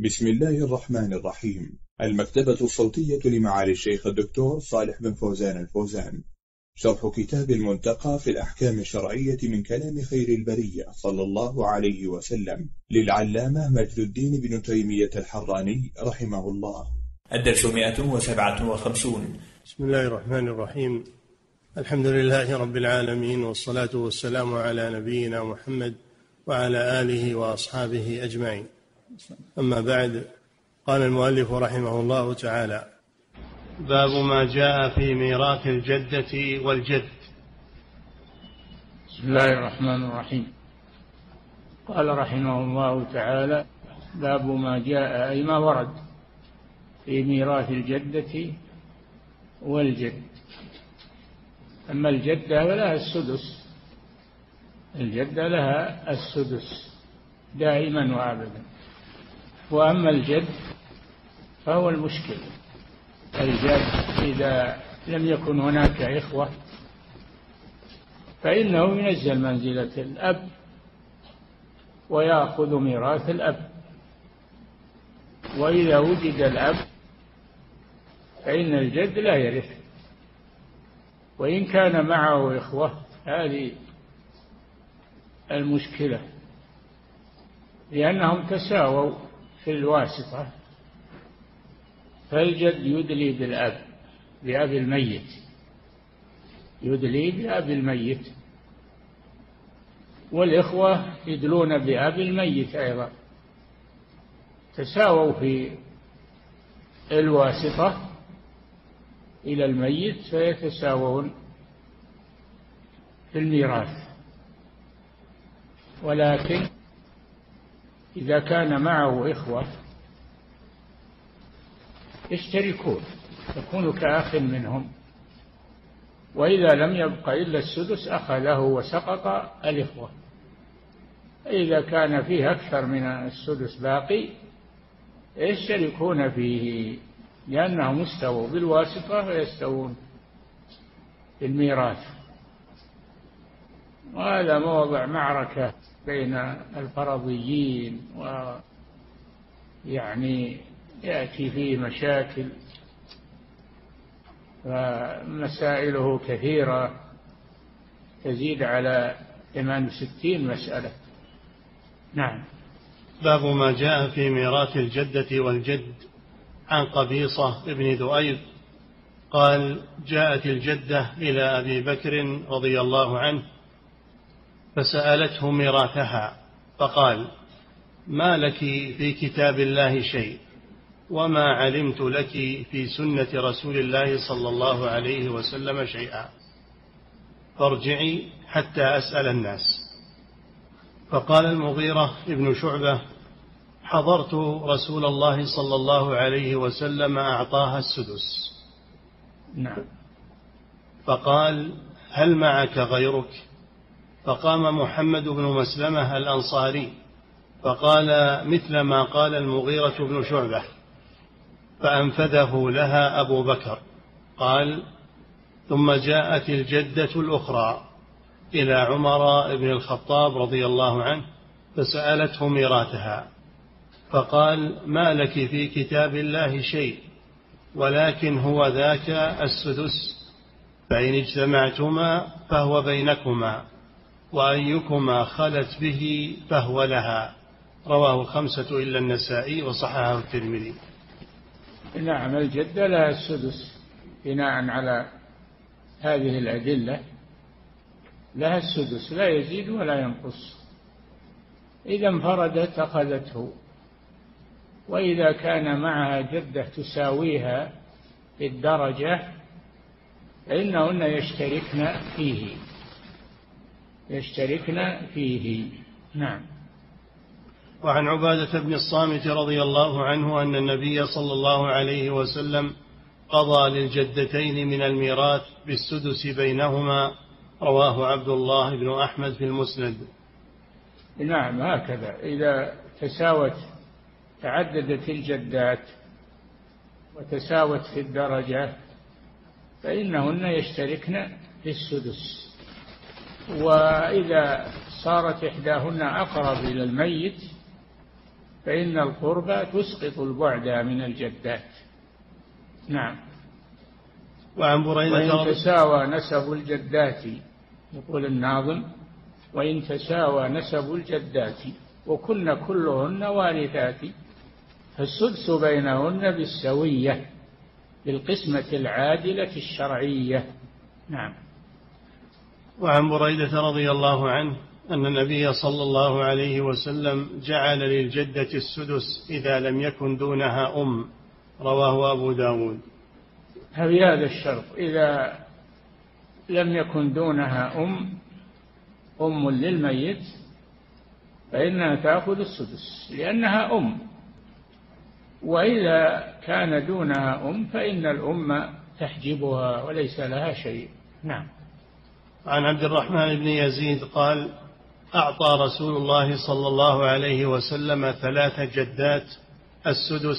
بسم الله الرحمن الرحيم. المكتبة الصوتية لمعالي الشيخ الدكتور صالح بن فوزان الفوزان، شرح كتاب المنتقى في الأحكام الشرعية من كلام خير البرية صلى الله عليه وسلم للعلامة مجد الدين بن تيمية الحراني رحمه الله. الدرس 157. بسم الله الرحمن الرحيم. الحمد لله رب العالمين، والصلاة والسلام على نبينا محمد وعلى آله وأصحابه أجمعين، أما بعد. قال المؤلف رحمه الله تعالى: باب ما جاء في ميراث الجدة والجد. بسم الله الرحمن الرحيم. قال رحمه الله تعالى: باب ما جاء، أي ما ورد في ميراث الجدة والجد. أما الجدة فلها السدس، الجدة لها السدس دائما وأبدا، وأما الجد فهو المشكل. الجد إذا لم يكن هناك إخوة فإنه ينزل منزلة الأب ويأخذ ميراث الأب، وإذا وجد الأب فإن الجد لا يرث، وإن كان معه إخوة. هذه المشكلة، لأنهم تساووا في الواسطة، فالجد يدلي بالأب، بأب الميت، يدلي بأب الميت، والإخوة يدلون بأب الميت أيضا، تساووا في الواسطة إلى الميت، فيتساوون في الميراث. ولكن إذا كان معه إخوة يشتركون، يكون كأخ منهم، وإذا لم يبق إلا السدس أخذه وسقط الإخوة. إذا كان فيه أكثر من السدس باقي يشتركون فيه، لأنهم استووا بالواسطة ويستوون في الميراث. وهذا موضع معركة بين الفرضيين، ويعني يأتي فيه مشاكل ومسائله كثيرة تزيد على 68 مسألة. نعم. باب ما جاء في ميراث الجدة والجد. عن قبيصة بن ذؤيب قال: جاءت الجدة إلى أبي بكر رضي الله عنه فسألته ميراثها، فقال: ما لك في كتاب الله شيء، وما علمت لك في سنة رسول الله صلى الله عليه وسلم شيئا، فارجعي حتى أسأل الناس. فقال المغيرة بن شعبة: حضرت رسول الله صلى الله عليه وسلم أعطاها السدس. نعم. فقال: هل معك غيرك؟ فقام محمد بن مسلمة الأنصاري فقال مثل ما قال المغيرة بن شعبة، فأنفذه لها أبو بكر. قال: ثم جاءت الجدة الأخرى إلى عمر بن الخطاب رضي الله عنه فسألته ميراثها، فقال: ما لك في كتاب الله شيء، ولكن هو ذاك السدس، فإن اجتمعتما فهو بينكما، وأيكما خلت به فهو لها. رواه 5 إلا النسائي، وصححه الترمذي. نعم، الجدة لها السدس بناء على هذه الأدلة، لها السدس لا يزيد ولا ينقص. إذا انفردت أخذته، وإذا كان معها جدة تساويها في الدرجة فإنهن يشتركن فيه، يشتركن فيه. نعم. وعن عبادة بن الصامت رضي الله عنه أن النبي صلى الله عليه وسلم قضى للجدتين من الميراث بالسدس بينهما. رواه عبد الله بن أحمد في المسند. نعم، هكذا إذا تساوت، تعددت الجدات وتساوت في الدرجة فإنهن يشتركن في السدس. وإذا صارت إحداهن أقرب إلى الميت فإن القربى تسقط البعد من الجدات. نعم. وعن بريدة وإن تساوى نسب الجدات، يقول الناظم: وإن تساوى نسب الجدات وكن كلهن وارثات، فالسدس بينهن بالسوية للقسمة العادلة الشرعية. نعم. وعن بريدة رضي الله عنه أن النبي صلى الله عليه وسلم جعل للجدة السدس إذا لم يكن دونها أم، رواه أبو داود. بهذا الشرط، إذا لم يكن دونها أم للميت فإنها تأخذ السدس لأنها أم، وإذا كان دونها أم فإن الأم تحجبها وليس لها شيء. نعم. عن عبد الرحمن بن يزيد قال: أعطى رسول الله صلى الله عليه وسلم 3 جدات السدس،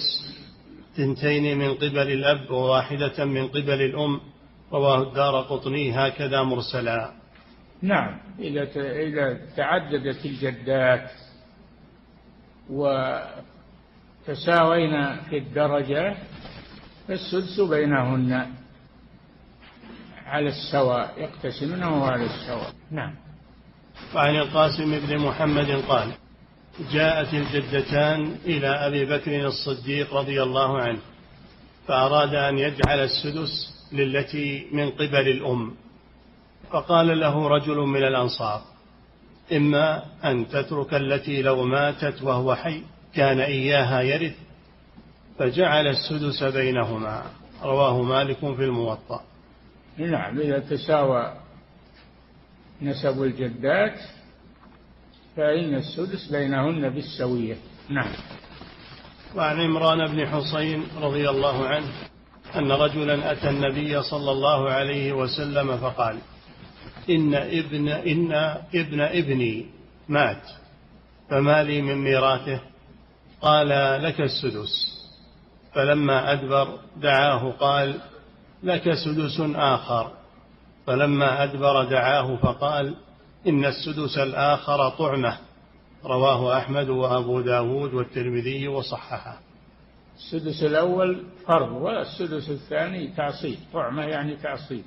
2 من قبل الأب وواحدة من قبل الأم، رواه الدارقطني هكذا مرسلا. نعم. إذا تعددت الجدات وتساوينا في الدرجة فالسدس بينهن على السواء، يقتسمونه على السواء. نعم. وعن القاسم بن محمد قال: جاءت الجدتان إلى أبي بكر الصديق رضي الله عنه فأراد أن يجعل السدس للتي من قبل الأم، فقال له رجل من الأنصار: إما أن تترك التي لو ماتت وهو حي كان إياها يرث، فجعل السدس بينهما، رواه مالك في الموطأ. نعم. إذا تساوى نسب الجدات فإن السدس بينهن بالسوية. نعم. وعن عمران بن حصين رضي الله عنه أن رجلا أتى النبي صلى الله عليه وسلم فقال: إن ابن ابني مات، فما لي من ميراثه؟ قال: لك السدس. فلما أدبر دعاه قال: لك سدس آخر. فلما أدبر دعاه فقال: إن السدس الآخر طعمة، رواه أحمد وأبو داود والترمذي وصححه. السدس الأول فرض، والسدس الثاني تعصيب، طعمة يعني تعصيب.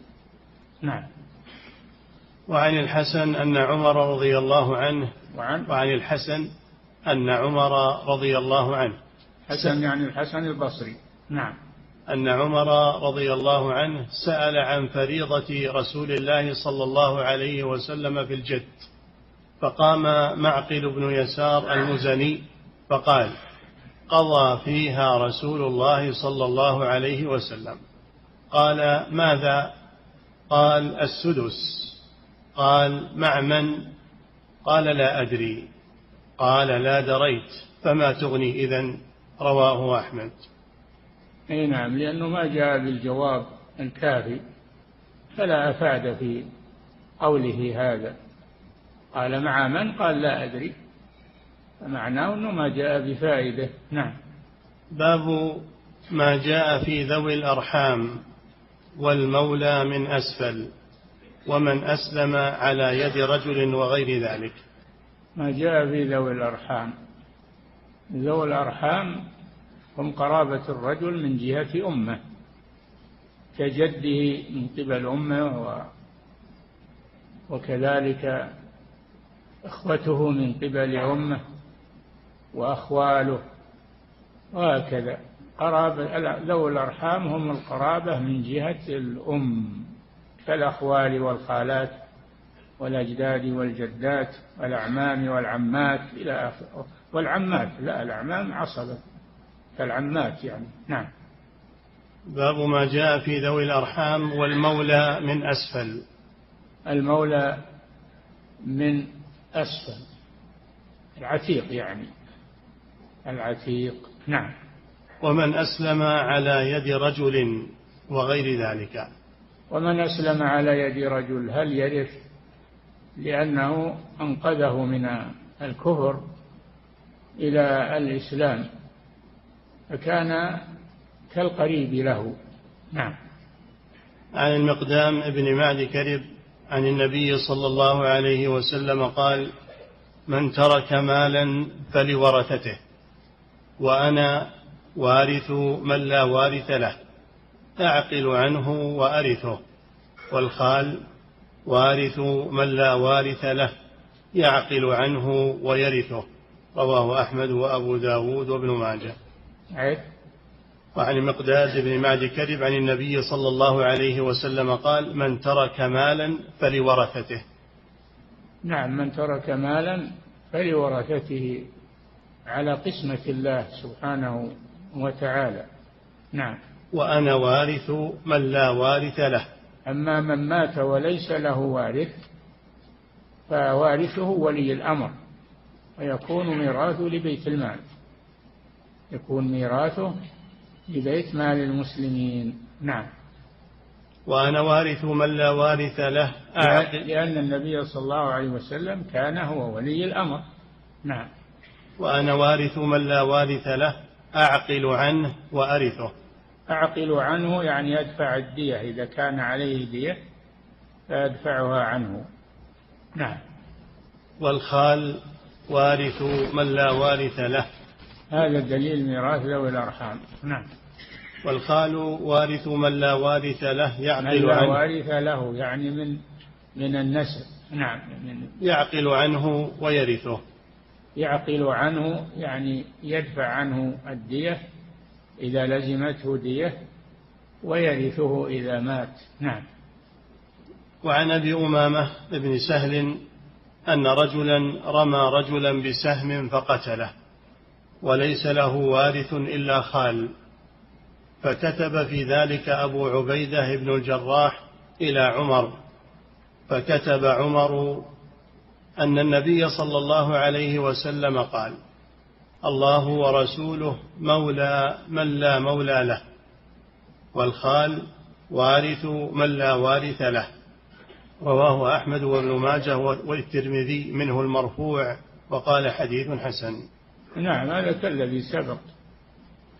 نعم. وعن الحسن أن عمر رضي الله عنه وعن الحسن أن عمر رضي الله عنه، حسن يعني الحسن البصري. نعم. أن عمر رضي الله عنه سأل عن فريضة رسول الله صلى الله عليه وسلم في الجد، فقام معقل بن يسار المزني فقال: قضى فيها رسول الله صلى الله عليه وسلم. قال: ماذا؟ قال: السدس. قال: مع من؟ قال: لا أدري. قال: لا دريت فما تغني إذن، رواه أحمد. اي نعم، لأنه ما جاء بالجواب الكافي فلا أفاد في قوله هذا. قال: مع من؟ قال: لا أدري، معناه أنه ما جاء بفائدة. نعم. باب ما جاء في ذوي الأرحام والمولى من أسفل ومن أسلم على يد رجل وغير ذلك. ما جاء في ذوي الأرحام، ذوي الأرحام هم قرابة الرجل من جهة أمه، كجده من قبل أمه وكذلك إخوته من قبل أمه وأخواله، وهكذا ذو الأرحام هم القرابة من جهة الأم، كالأخوال والخالات والأجداد والجدات والأعمام والعمات إلى آخره. والعمات لا، الأعمام عصبة، كالعمات يعني. نعم. باب ما جاء في ذوي الأرحام والمولى من أسفل. المولى من أسفل العتيق يعني العتيق. نعم. ومن أسلم على يد رجل وغير ذلك. ومن أسلم على يد رجل هل يرث؟ لأنه أنقذه من الكفر إلى الإسلام فكان كالقريب له. نعم. عن المقدام بن معدي كرب عن النبي صلى الله عليه وسلم قال: من ترك مالا فلورثته، وأنا وارث من لا وارث له، أعقل عنه وأرثه. والخال وارث من لا وارث له، يعقل عنه ويرثه. رواه أحمد وأبو داود وابن ماجة. وعن المقدام بن معدي كرب عن النبي صلى الله عليه وسلم قال: من ترك مالا فلورثته. نعم، من ترك مالا فلورثته على قسمة الله سبحانه وتعالى. نعم. وأنا وارث من لا وارث له. أما من مات وليس له وارث فوارثه ولي الأمر، ويكون ميراثه لبيت المال، يكون ميراثه لبيت مال المسلمين. نعم. وأنا وارث من لا وارث له، لأن النبي صلى الله عليه وسلم كان هو ولي الأمر. نعم. وأنا وارث من لا وارث له، أعقل عنه وأرثه. أعقل عنه يعني أدفع الدية، إذا كان عليه دية فأدفعها عنه. نعم. والخال وارث من لا وارث له، هذا دليل ميراث ذوي الأرحام. نعم. والخال وارث من لا وارث له، يعقل عنه. وارث له يعني من النسب. نعم. يعقل عنه ويرثه. يعقل عنه يعني يدفع عنه الدية إذا لزمته دية، ويرثه إذا مات. نعم. وعن أبي أمامة بن سهل أن رجلا رمى رجلا بسهم فقتله، وليس له وارث إلا خال، فكتب في ذلك أبو عبيدة بن الجراح إلى عمر، فكتب عمر أن النبي صلى الله عليه وسلم قال: الله ورسوله مولى من لا مولى له، والخال وارث من لا وارث له. رواه أحمد وابن ماجه والترمذي، منه المرفوع، وقال حديث حسن. نعم، هذا كالذي سبق،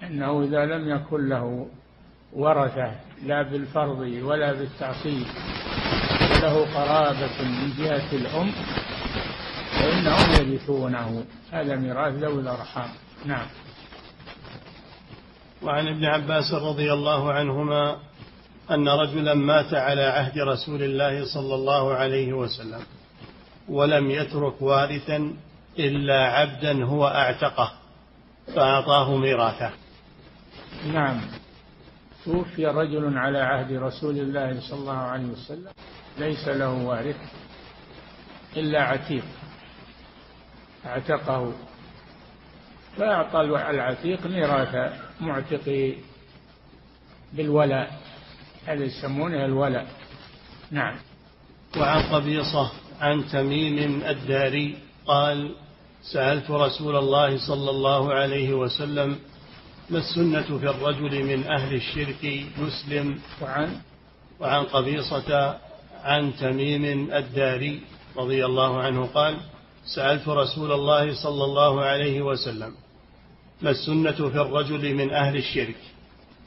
أنه إذا لم يكن له ورثة لا بالفرض ولا بالتعصيب، له قرابة من جهة الأم، فإنهم يرثونه. هذا ميراث ذوي الأرحام. نعم. وعن ابن عباس رضي الله عنهما أن رجلا مات على عهد رسول الله صلى الله عليه وسلم، ولم يترك وارثا إلا عبدا هو أعتقه، فأعطاه ميراثه. نعم. توفي رجل على عهد رسول الله صلى الله عليه وسلم، ليس له وارث إلا عتيق، اعتقه، فأعطى العتيق ميراث معتقه بالولاء، هذا يسمونه الولاء. نعم. وعن قبيصة عن تميم الداري قال: سألت رسول الله صلى الله عليه وسلم: ما السنة في الرجل من أهل الشرك يسلم؟ وعن قبيصة عن تميم الداري رضي الله عنه قال: سألت رسول الله صلى الله عليه وسلم: ما السنة في الرجل من أهل الشرك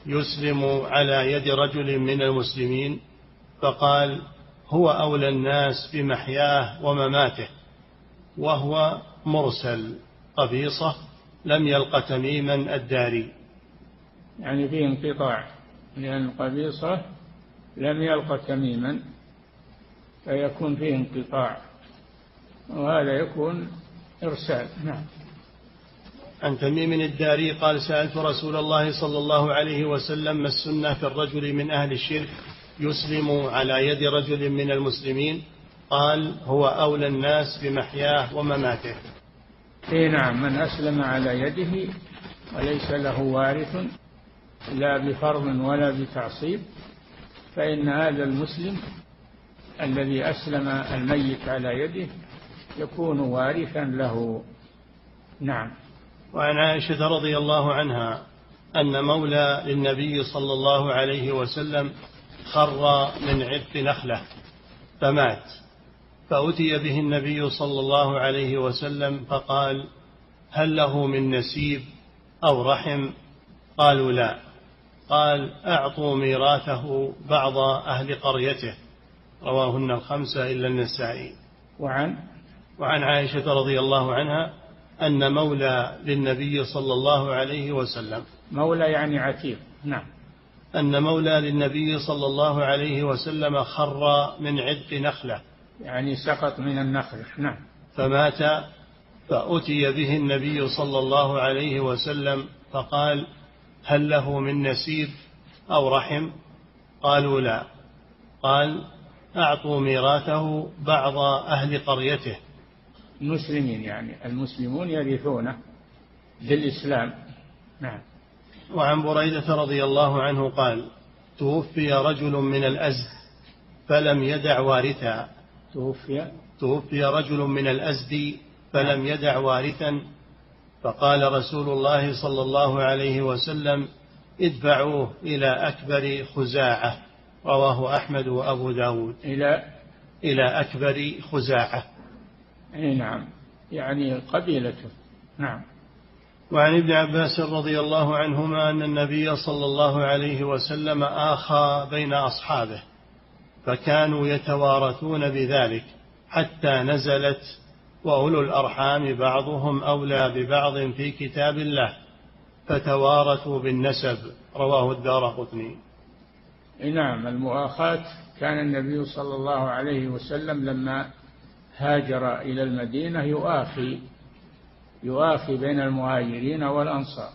يسلم على يد رجل من المسلمين؟ فقال: هو أولى الناس بمحياه ومماته، وهو مرسل. قبيصة لم يلق تميما الداري، يعني فيه انقطاع، لأن قبيصة لم يلق تميما فيكون فيه انقطاع، وهذا يكون إرسال. نعم. عن تميم الداري قال: سألت رسول الله صلى الله عليه وسلم: ما السنة في الرجل من أهل الشرك يسلم على يد رجل من المسلمين؟ قال: هو أولى الناس بمحياه ومماته. نعم، من أسلم على يده وليس له وارث لا بفرض ولا بتعصيب، فإن هذا المسلم الذي أسلم الميت على يده يكون وارثا له. نعم. وعن عائشة رضي الله عنها أن مولى للنبي صلى الله عليه وسلم خر من عبق نخلة فمات، فأتي به النبي صلى الله عليه وسلم فقال: هل له من نسيب أو رحم؟ قالوا: لا. قال: أعطوا ميراثه بعض أهل قريته. رواهن الخمسة إلا النسائي. وعن عائشة رضي الله عنها أن مولى للنبي صلى الله عليه وسلم، مولى يعني عتيق، نعم، أن مولى للنبي صلى الله عليه وسلم خر من عدق نخلة، يعني سقط من النخلة، نعم، فمات، فأتي به النبي صلى الله عليه وسلم فقال: هل له من نسيب أو رحم؟ قالوا: لا. قال: أعطوا ميراثه بعض أهل قريته، المسلمين يعني المسلمون يرثونه بالإسلام، نعم. وعن بريدة رضي الله عنه قال: توفي رجل من الأزد فلم يدع وارثا، توفي رجل من الأزد فلم يدع وارثا، فقال رسول الله صلى الله عليه وسلم: ادفعوه إلى أكبر خزاعة. رواه أحمد وأبو داود. إلى أكبر خزاعة، أي نعم، يعني قبيلته، نعم. وعن ابن عباس رضي الله عنهما أن النبي صلى الله عليه وسلم آخى بين أصحابه فكانوا يتوارثون بذلك حتى نزلت: وأولو الأرحام بعضهم أولى ببعض في كتاب الله فتوارثوا بالنسب. رواه الدارقطني. نعم، المؤاخاة كان النبي صلى الله عليه وسلم لما هاجر إلى المدينة يؤاخي بين المهاجرين والأنصار،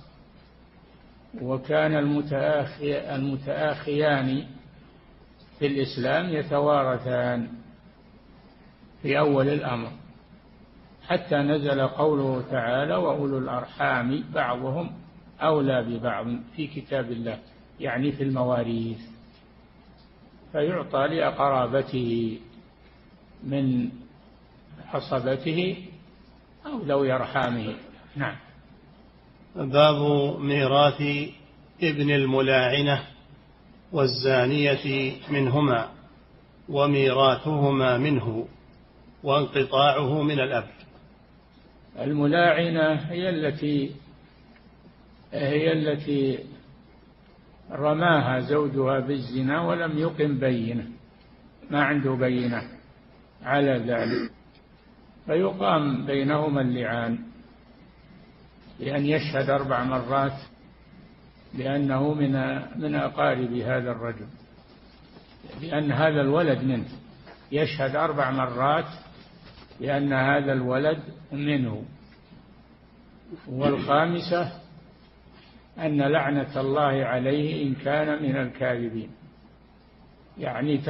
وكان المتآخيان في الإسلام يتوارثان في أول الأمر حتى نزل قوله تعالى: وأولو الأرحام بعضهم أولى ببعض في كتاب الله، يعني في المواريث، فيعطى لأقرابته من حصبته أو ذوي أرحامه، نعم. باب ميراث ابن الملاعنة والزانية منهما وميراثهما منه وانقطاعه من الأب. الملاعنة هي التي رماها زوجها بالزنا ولم يقم بينة، ما عنده بينة على ذلك، فيقام بينهما اللعان لأن يشهد 4 مرات لأنه من أقارب هذا الرجل، لأن هذا الولد منه، يشهد 4 مرات لأن هذا الولد منه. والخامسة أن لعنة الله عليه إن كان من الكاذبين، يعني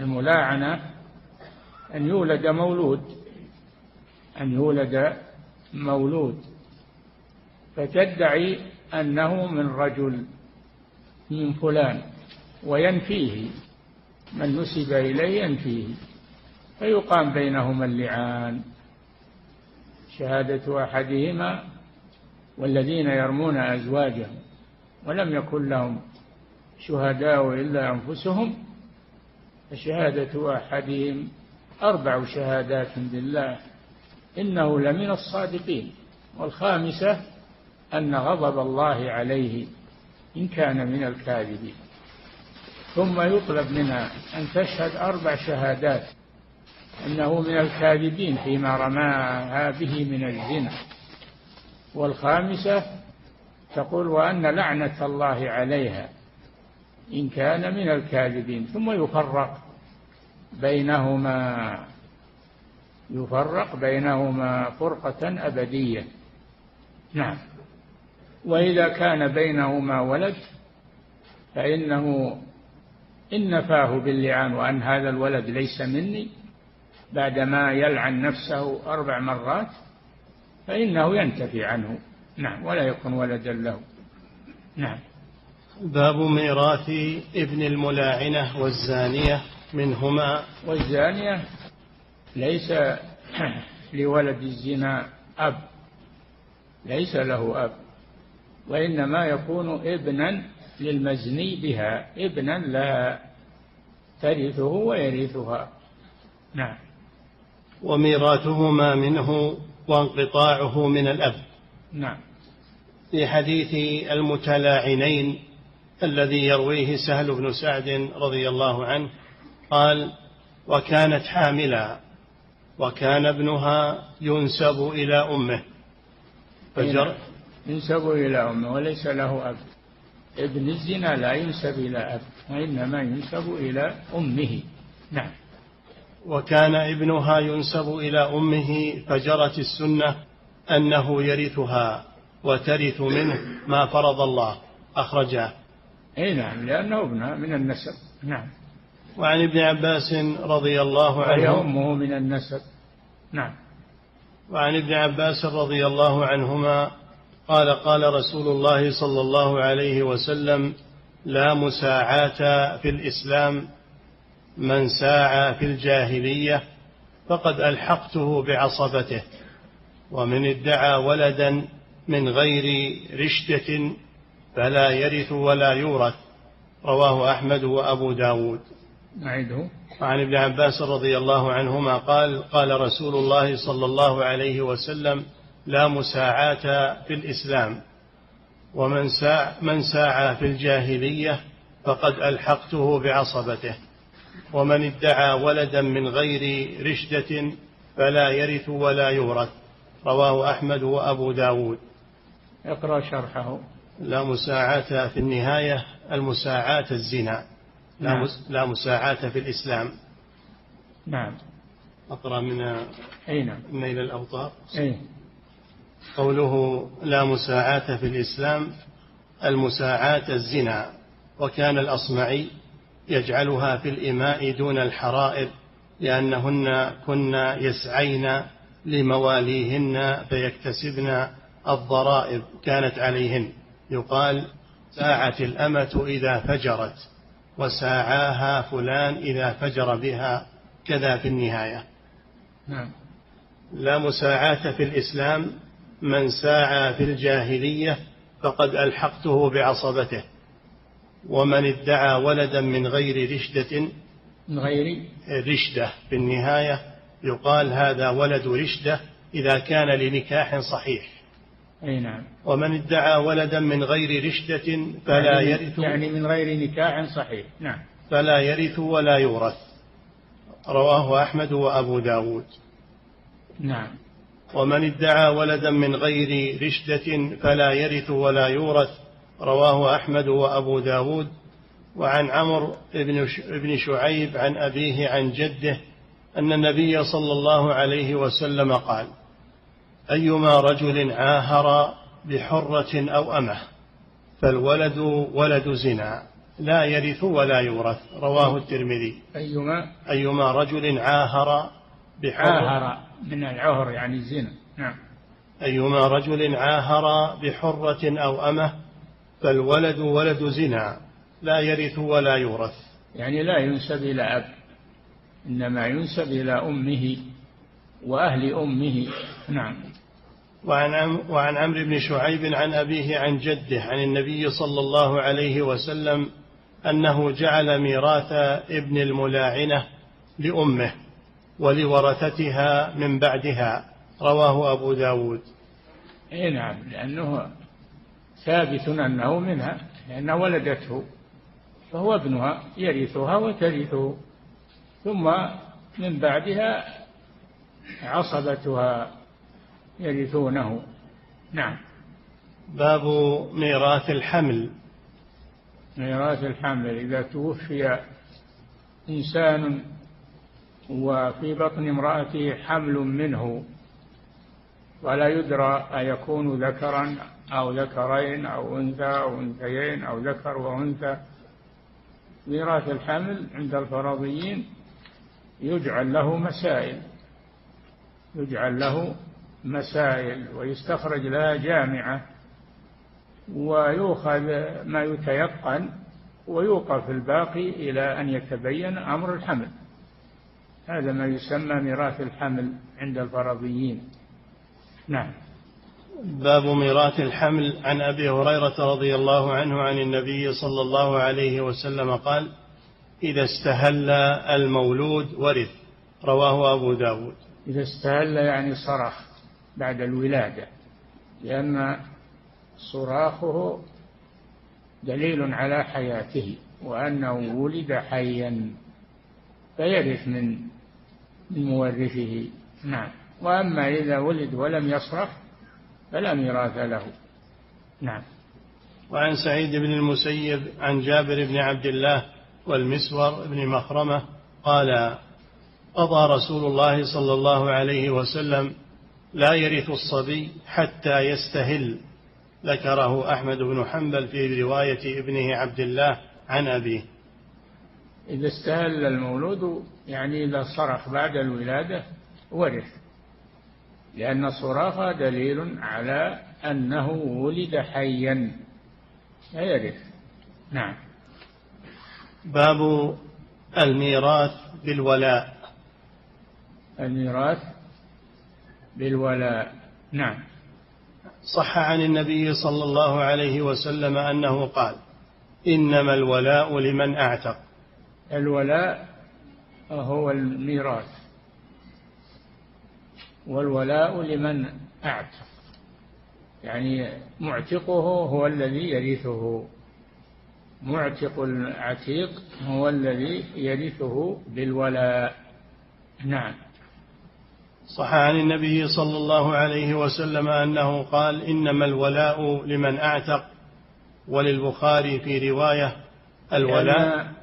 الملاعنة أن يولد مولود فتدعي أنه من رجل من فلان وينفيه، من نسب إليه ينفيه، فيقام بينهما اللعان. شهادة أحدهما والذين يرمون أزواجهم ولم يكن لهم شهداء إلا أنفسهم، فشهادة أحدهم 4 شهادات بالله إنه لمن الصادقين. والخامسة أن غضب الله عليه إن كان من الكاذبين، ثم يطلب منها أن تشهد 4 شهادات أنه من الكاذبين فيما رماها به من الزنا. والخامسة تقول: وأن لعنة الله عليها إن كان من الكاذبين، ثم يفرق بينهما فرقة أبدية، نعم. وإذا كان بينهما ولد فإنه إن نفاه باللعان وأن هذا الولد ليس مني بعدما يلعن نفسه 4 مرات فإنه ينتفي عنه، نعم، ولا يكون ولدا له، نعم. باب ميراث ابن الملاعنة والزانية منهما. والزانية ليس لولد الزنا أب، ليس له أب، وإنما يكون ابنا للمزني بها، ابنا لا ترثه ويرثها، نعم. وميراثهما منه وانقطاعه من الأب، نعم. في حديث المتلاعنين الذي يرويه سهل بن سعد رضي الله عنه قال: وكانت حاملا وكان ابنها ينسب إلى أمه ينسب إلى أمه وليس له أب. ابن الزنا لا ينسب إلى أب وإنما ينسب إلى أمه. نعم. وكان ابنها ينسب إلى أمه فجرت السنة أنه يرثها وترث منه ما فرض الله. أخرجه. أي نعم، لأنه ابنها من النسب. نعم. وعن ابن عباس رضي الله عنه أمه من النسب. نعم. وعن ابن عباس رضي الله عنهما قال قال رسول الله صلى الله عليه وسلم: لا مساعاة في الإسلام، من ساعى في الجاهلية فقد ألحقته بعصبته، ومن ادعى ولدا من غير رشدة فلا يرث ولا يورث. رواه أحمد وأبو داود. وعن ابن عباس رضي الله عنهما قال قال رسول الله صلى الله عليه وسلم: لا مساعاة في الإسلام، ومن ساعى في الجاهلية فقد ألحقته بعصبته، ومن ادعى ولدا من غير رشدة فلا يرث ولا يورث. رواه أحمد وأبو داود. اقرأ شرحه. لا مساعاة في النهاية المساعاة الزنا. نعم. لا مساعاة في الإسلام. نعم. أقرأ من إلى الأوطار. قوله لا مساعاة في الإسلام المساعاة الزنا. وكان الأصمعي يجعلها في الإماء دون الحرائر، لأنهن كنا يسعين لمواليهن فيكتسبن الضرائب كانت عليهن. يقال: ساعت الأمة إذا فجرت، وساعاها فلان إذا فجر بها، كذا في النهاية. نعم. لا مساعاة في الإسلام، من ساعى في الجاهلية فقد ألحقته بعصبته، ومن ادعى ولدا من غير رشدة. من غير رشدة في النهاية يقال هذا ولد رشدة إذا كان لنكاح صحيح. أي نعم. ومن ادعى ولدا من غير رشدة فلا يرث، يعني من غير نكاح صحيح. نعم. فلا يرث ولا يورث. رواه أحمد وأبو داود. نعم. ومن ادعى ولدا من غير رشدة فلا يرث ولا يورث. رواه أحمد وأبو داود. وعن عمرو بن شعيب عن أبيه عن جده أن النبي صلى الله عليه وسلم قال: أيما رجل عاهر بحرة أو أمه فالولد ولد زنا لا يرث ولا يورث. رواه الترمذي. أيما رجل عاهر عاهر من العهر يعني الزنا. نعم. أيما رجل عاهر بحرة أو أمه فالولد ولد زنا لا يرث ولا يورث، يعني لا ينسب إلى أب، إنما ينسب إلى أمه وأهل أمه. نعم. وعن عمرو بن شعيب عن أبيه عن جده عن النبي صلى الله عليه وسلم أنه جعل ميراث ابن الملاعنة لأمه ولورثتها من بعدها. رواه أبو داود. أي نعم، لأنه ثابت أنه منها، لأن ولدته فهو ابنها يرثها وترثه، ثم من بعدها عصبتها يرثونه. نعم. باب ميراث الحمل. ميراث الحمل إذا توفي إنسان وفي بطن امرأته حمل منه ولا يدرى أيكون ذكرا أو ذكرين أو أنثى أو أنثيين أو ذكر وأنثى، ميراث الحمل عند الفرضيين يجعل له مسائل، يجعل له مسائل ويستخرج لها جامعة، ويؤخذ ما يتيقن ويوقف الباقي إلى أن يتبين أمر الحمل. هذا ما يسمى ميراث الحمل عند الفرضيين. نعم. باب ميراث الحمل. عن أبي هريرة رضي الله عنه عن النبي صلى الله عليه وسلم قال: إذا استهل المولود ورث. رواه أبو داود. إذا استهل يعني صرخ بعد الولادة، لأن صراخه دليل على حياته وأنه ولد حيا، فيرث من مورثه. نعم. وأما إذا ولد ولم يصرف فلا ميراث له. نعم. وعن سعيد بن المسيب عن جابر بن عبد الله والمسور بن مخرمة قال: قضى رسول الله صلى الله عليه وسلم: لا يرث الصبي حتى يستهل. ذكره أحمد بن حنبل في رواية ابنه عبد الله عن أبيه. إذا استهل المولود يعني إذا صرخ بعد الولادة ورث، لأن الصراخ دليل على أنه ولد حيا يرث. نعم. باب الميراث بالولاء. الميراث بالولاء. نعم. صح عن النبي صلى الله عليه وسلم أنه قال: إنما الولاء لمن أعتق. الولاء هو الميراث، والولاء لمن أعتق يعني معتقه هو الذي يرثه، معتق العتيق هو الذي يرثه بالولاء. نعم. صح عن النبي صلى الله عليه وسلم أنه قال: إنما الولاء لمن أعتق. وللبخاري في رواية: الولاء.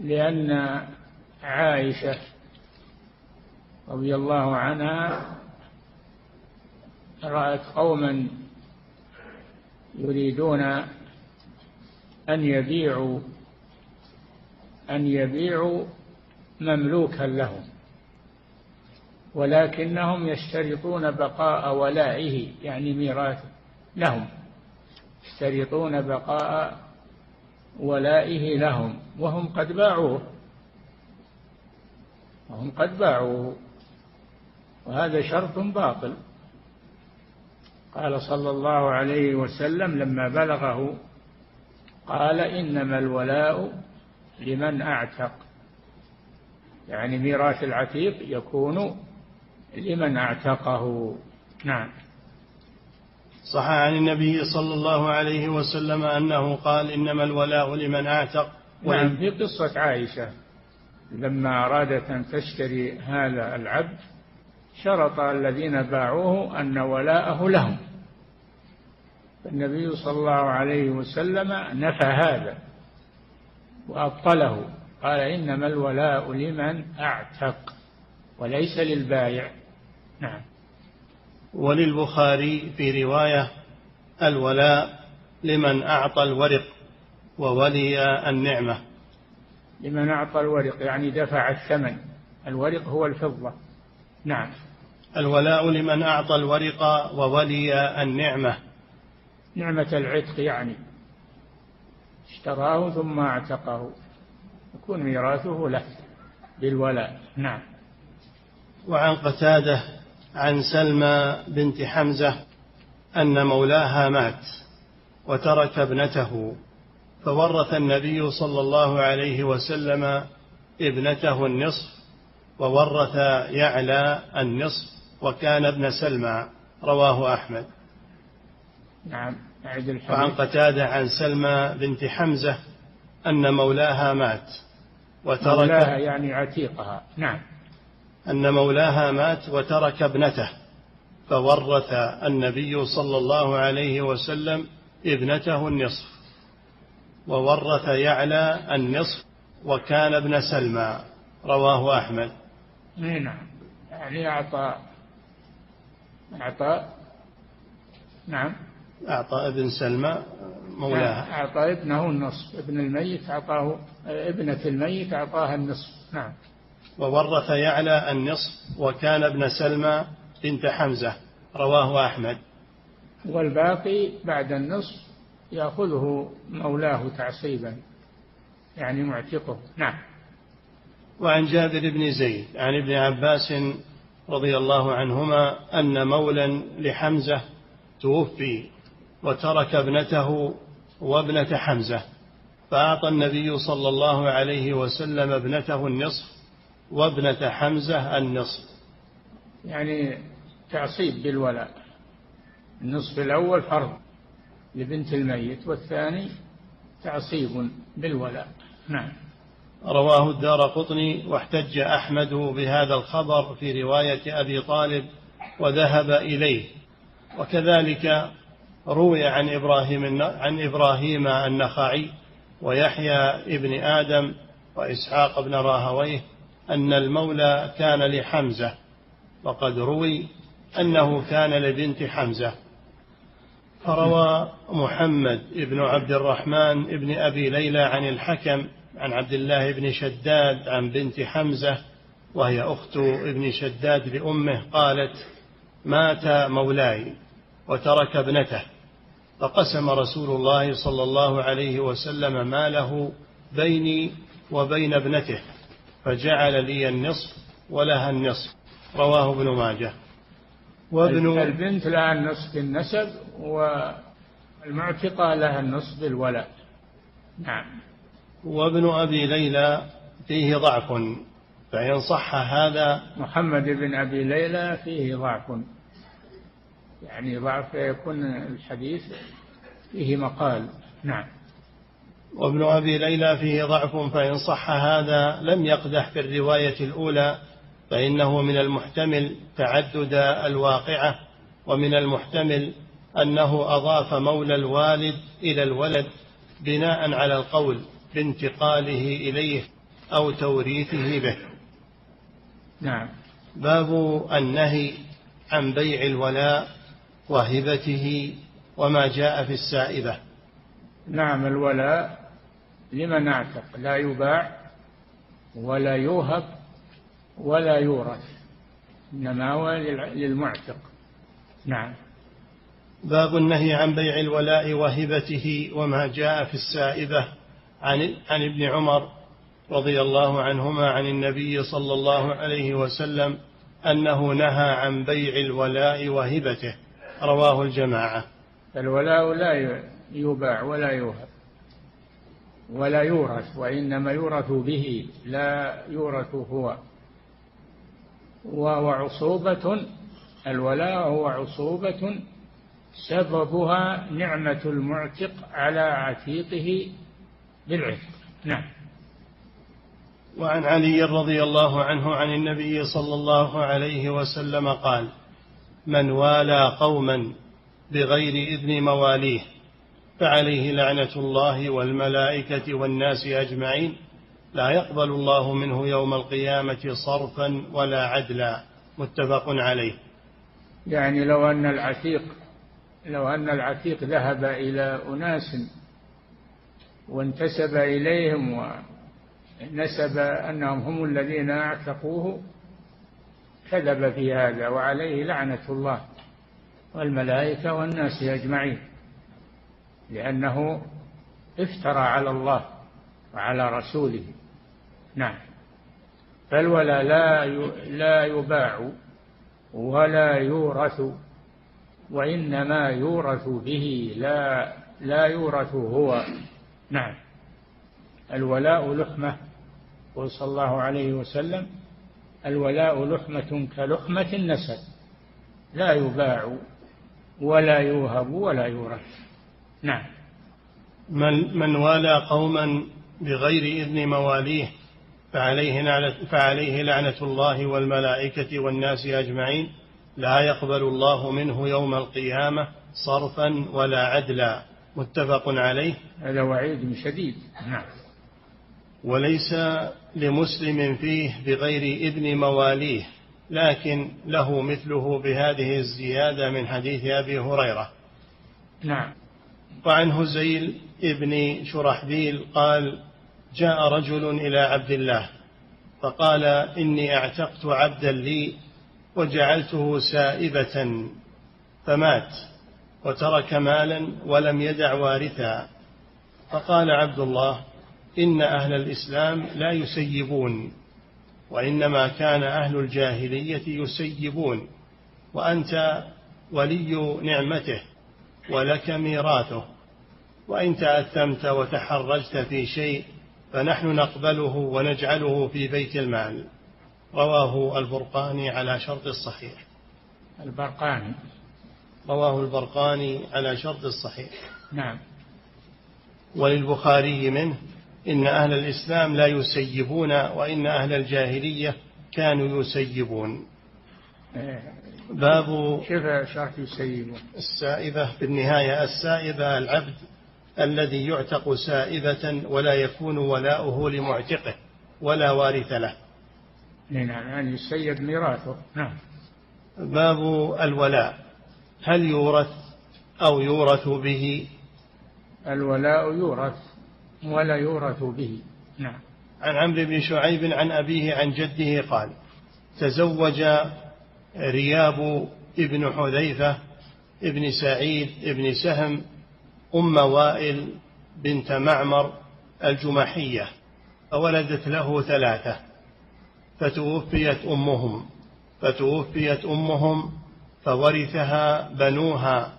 لأن عائشة رضي الله عنها رأت قوما يريدون أن يبيعوا مملوكا لهم، ولكنهم يشترطون بقاء ولائه يعني ميراثه لهم، يشترطون بقاء ولائه لهم وهم قد باعوه، وهذا شرط باطل. قال صلى الله عليه وسلم لما بلغه قال: إنما الولاء لمن أعتق، يعني ميراث العتيق يكون لمن أعتقه. نعم. صح عن النبي صلى الله عليه وسلم أنه قال: إنما الولاء لمن أعتق. نعم. في قصة عائشة لما أرادت أن تشتري هذا العبد شرط الذين باعوه أن ولاءه لهم، فالنبي صلى الله عليه وسلم نفى هذا وأبطله، قال: إنما الولاء لمن أعتق وليس للبائع. نعم. وللبخاري في رواية: الولاء لمن أعطى الورق وولي النعمة. لمن أعطى الورق يعني دفع الثمن، الورق هو الفضة. نعم. الولاء لمن أعطى الورق وولي النعمة، نعمة العتق يعني اشتراه ثم أعتقه، يكون ميراثه له بالولاء. نعم. وعن قتادة عن سلمى بنت حمزة أن مولاها مات وترك ابنته، فورث النبي صلى الله عليه وسلم ابنته النصف، وورث يعلى النصف، وكان ابن سلمى. رواه أحمد. نعم. وعن قتادة عن سلمى بنت حمزة أن مولاها مات وترك، مولاها يعني عتيقها. نعم. أن مولاها مات وترك ابنته، فورث النبي صلى الله عليه وسلم ابنته النصف، وورث يعلى النصف، وكان ابن سلمى. رواه أحمد. نعم. يعني أعطى نعم، أعطى ابن سلمى مولاها، أعطى ابنه النصف، ابن الميت أعطاه، ابنة الميت أعطاها النصف. نعم. وورث يعلى النصف، وكان ابن سلمى بنت حمزة. رواه أحمد. والباقي بعد النصف يأخذه مولاه تعصيبا يعني معتقه. نعم. وعن جابر بن زيد عن ابن عباس رضي الله عنهما أن مولا لحمزة توفي وترك ابنته وابنة حمزة، فأعطى النبي صلى الله عليه وسلم ابنته النصف وابنة حمزة النصف، يعني تعصيب بالولاء. النصف الأول فرض لبنت الميت، والثاني تعصيب بالولاء. نعم. رواه الدارقطني، واحتج أحمد بهذا الخبر في رواية أبي طالب وذهب إليه. وكذلك روي عن إبراهيم النخعي ويحيى ابن آدم وإسحاق بن راهويه أن المولى كان لحمزة، وقد روي أنه كان لبنت حمزة. فروى محمد بن عبد الرحمن بن أبي ليلى عن الحكم عن عبد الله بن شداد عن بنت حمزة وهي أخت ابن شداد لأمه قالت: مات مولاي وترك ابنته، فقسم رسول الله صلى الله عليه وسلم ماله بيني وبين ابنته، فجعل لي النصف ولها النصف. رواه ابن ماجة. البنت لها النصف بالنسب، والمعتقة لها النصف بالولاء. نعم. وابن أبي ليلى فيه ضعف، فإن صح هذا محمد بن أبي ليلى فيه ضعف، يعني ضعف يكون الحديث فيه مقال. نعم. وابن أبي ليلى فيه ضعف، فإن صح هذا لم يقدح في الرواية الأولى، فإنه من المحتمل تعدد الواقعة، ومن المحتمل أنه أضاف مولى الوالد إلى الولد بناء على القول بانتقاله إليه أو توريثه به. نعم. باب النهي عن بيع الولاء وهبته وما جاء في السائبة. نعم. الولاء لمن اعتق، لا يباع ولا يوهب ولا يورث، إنما هو للمعتق. نعم. باب النهي عن بيع الولاء وهبته وما جاء في السائبة عن ابن عمر رضي الله عنهما عن النبي صلى الله عليه وسلم أنه نهى عن بيع الولاء وهبته. رواه الجماعة. الولاء لا يباع ولا يوهب ولا يورث، وإنما يورث به لا يورث هو، وهو عصوبة. الولاء هو عصوبة سببها نعمة المعتق على عتيقه بالعتق. نعم. وعن علي رضي الله عنه عن النبي صلى الله عليه وسلم قال: من والى قوما بغير إذن مواليه فعليه لعنة الله والملائكة والناس أجمعين، لا يقبل الله منه يوم القيامة صرفا ولا عدلا. متفق عليه. يعني لو أن العتيق ذهب إلى أناس وانتسب إليهم ونسب أنهم هم الذين اعتقوه، كذب في هذا، وعليه لعنة الله والملائكة والناس أجمعين، لأنه افترى على الله وعلى رسوله. نعم. فالولاء لا يباع ولا يورث، وإنما يورث به لا يورث هو. نعم. الولاء لحمة، قال صلى الله عليه وسلم: الولاء لحمة كلحمة النسب، لا يباع ولا يوهب ولا يورث. نعم. من والى قوما بغير إذن مواليه فعليه لعنة الله والملائكة والناس أجمعين، لا يقبل الله منه يوم القيامة صرفا ولا عدلا. متفق عليه. هذا وعيد شديد. نعم. وليس لمسلم فيه بغير إذن مواليه، لكن له مثله بهذه الزيادة من حديث أبي هريرة. نعم. وعن هزيل ابن شرحبيل قال: جاء رجل إلى عبد الله فقال: إني اعتقت عبدا لي وجعلته سائبة، فمات وترك مالا ولم يدع وارثا. فقال عبد الله: إن أهل الإسلام لا يسيبون، وإنما كان أهل الجاهلية يسيبون، وأنت ولي نعمته ولك ميراثه، وإن تأثمت وتحرجت في شيء فنحن نقبله ونجعله في بيت المال. رواه البرقاني على شرط الصحيح. البرقاني رواه البرقاني على شرط الصحيح. نعم. وللبخاري منه: إن أهل الإسلام لا يسيبون وإن أهل الجاهلية كانوا يسيبون. باب كيف شرط يسيبون؟ السائبة بالنهاية، السائبة العبد الذي يعتق سائبة ولا يكون ولاؤه لمعتقه ولا وارث له. نعم، أن يسيب ميراثه. نعم. باب الولاء، هل يورث أو يورث به؟ الولاء يورث ولا يورث به. نعم. عن عمرو بن شعيب عن أبيه عن جده قال: تزوج رياب ابن حذيفة ابن سعيد ابن سهم أم وائل بنت معمر الجمحية فولدت له 3، فتوفيت أمهم فورثها بنوها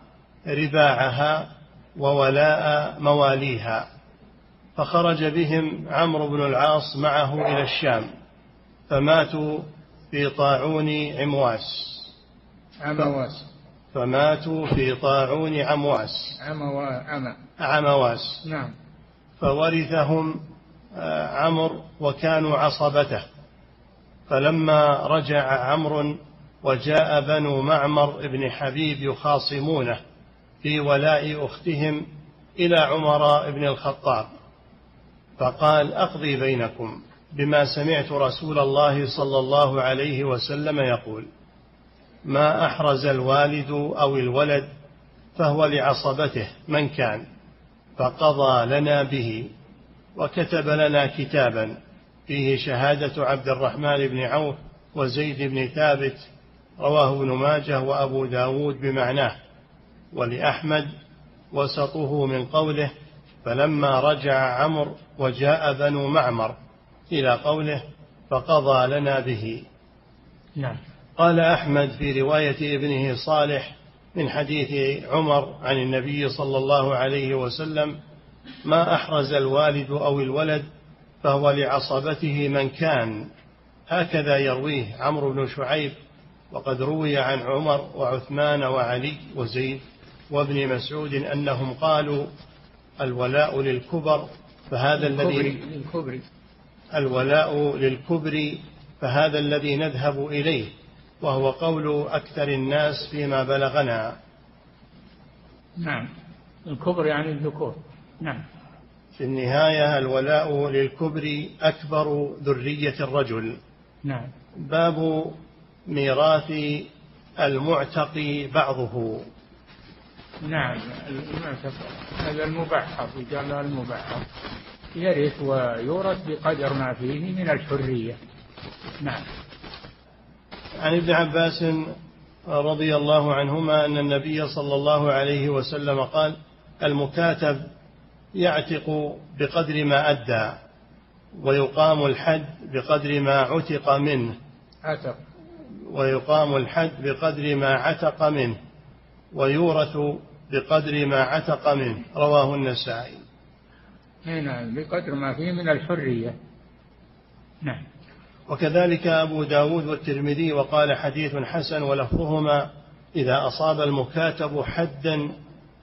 رباعها وولاء مواليها، فخرج بهم عمرو بن العاص معه إلى الشام فماتوا في طاعون عمواس. نعم. فورثهم عمرو وكانوا عصبته، فلما رجع عمرو وجاء بنو معمر بن حبيب يخاصمونه في ولاء أختهم إلى عمر بن الخطاب فقال: أقضي بينكم بما سمعت رسول الله صلى الله عليه وسلم يقول: ما أحرز الوالد أو الولد فهو لعصبته من كان، فقضى لنا به وكتب لنا كتابا فيه شهادة عبد الرحمن بن عوف وزيد بن ثابت، رواه ابن ماجة وأبو داود بمعناه، ولأحمد وسطه من قوله: فلما رجع عمرو وجاء بنو معمر، إلى قوله: فقضى لنا به. نعم. قال أحمد في رواية ابنه صالح من حديث عمر عن النبي صلى الله عليه وسلم: ما أحرز الوالد أو الولد فهو لعصبته من كان، هكذا يرويه عمرو بن شعيب، وقد روي عن عمر وعثمان وعلي وزيد وابن مسعود أنهم قالوا: الولاء للكبر فهذا الذي نذهب إليه، وهو قول أكثر الناس فيما بلغنا. نعم، الكبر يعني الذكور. نعم. في النهاية الولاء للكبر أكبر ذرية الرجل. نعم. باب ميراث المعتق بعضه. نعم، المعتق هذا المبعث، قال المبعث يرث ويورث بقدر ما فيه من الحرية. نعم. عن ابن عباس رضي الله عنهما أن النبي صلى الله عليه وسلم قال: المكاتب يعتق بقدر ما أدى، ويقام الحد بقدر ما عتق منه، ويورث بقدر ما عتق منه، رواه النسائي. نعم، بقدر ما فيه من الحرية. نعم. وكذلك أبو داود والترمذي، وقال: حديث حسن، ولفظهما: إذا أصاب المكاتب حدا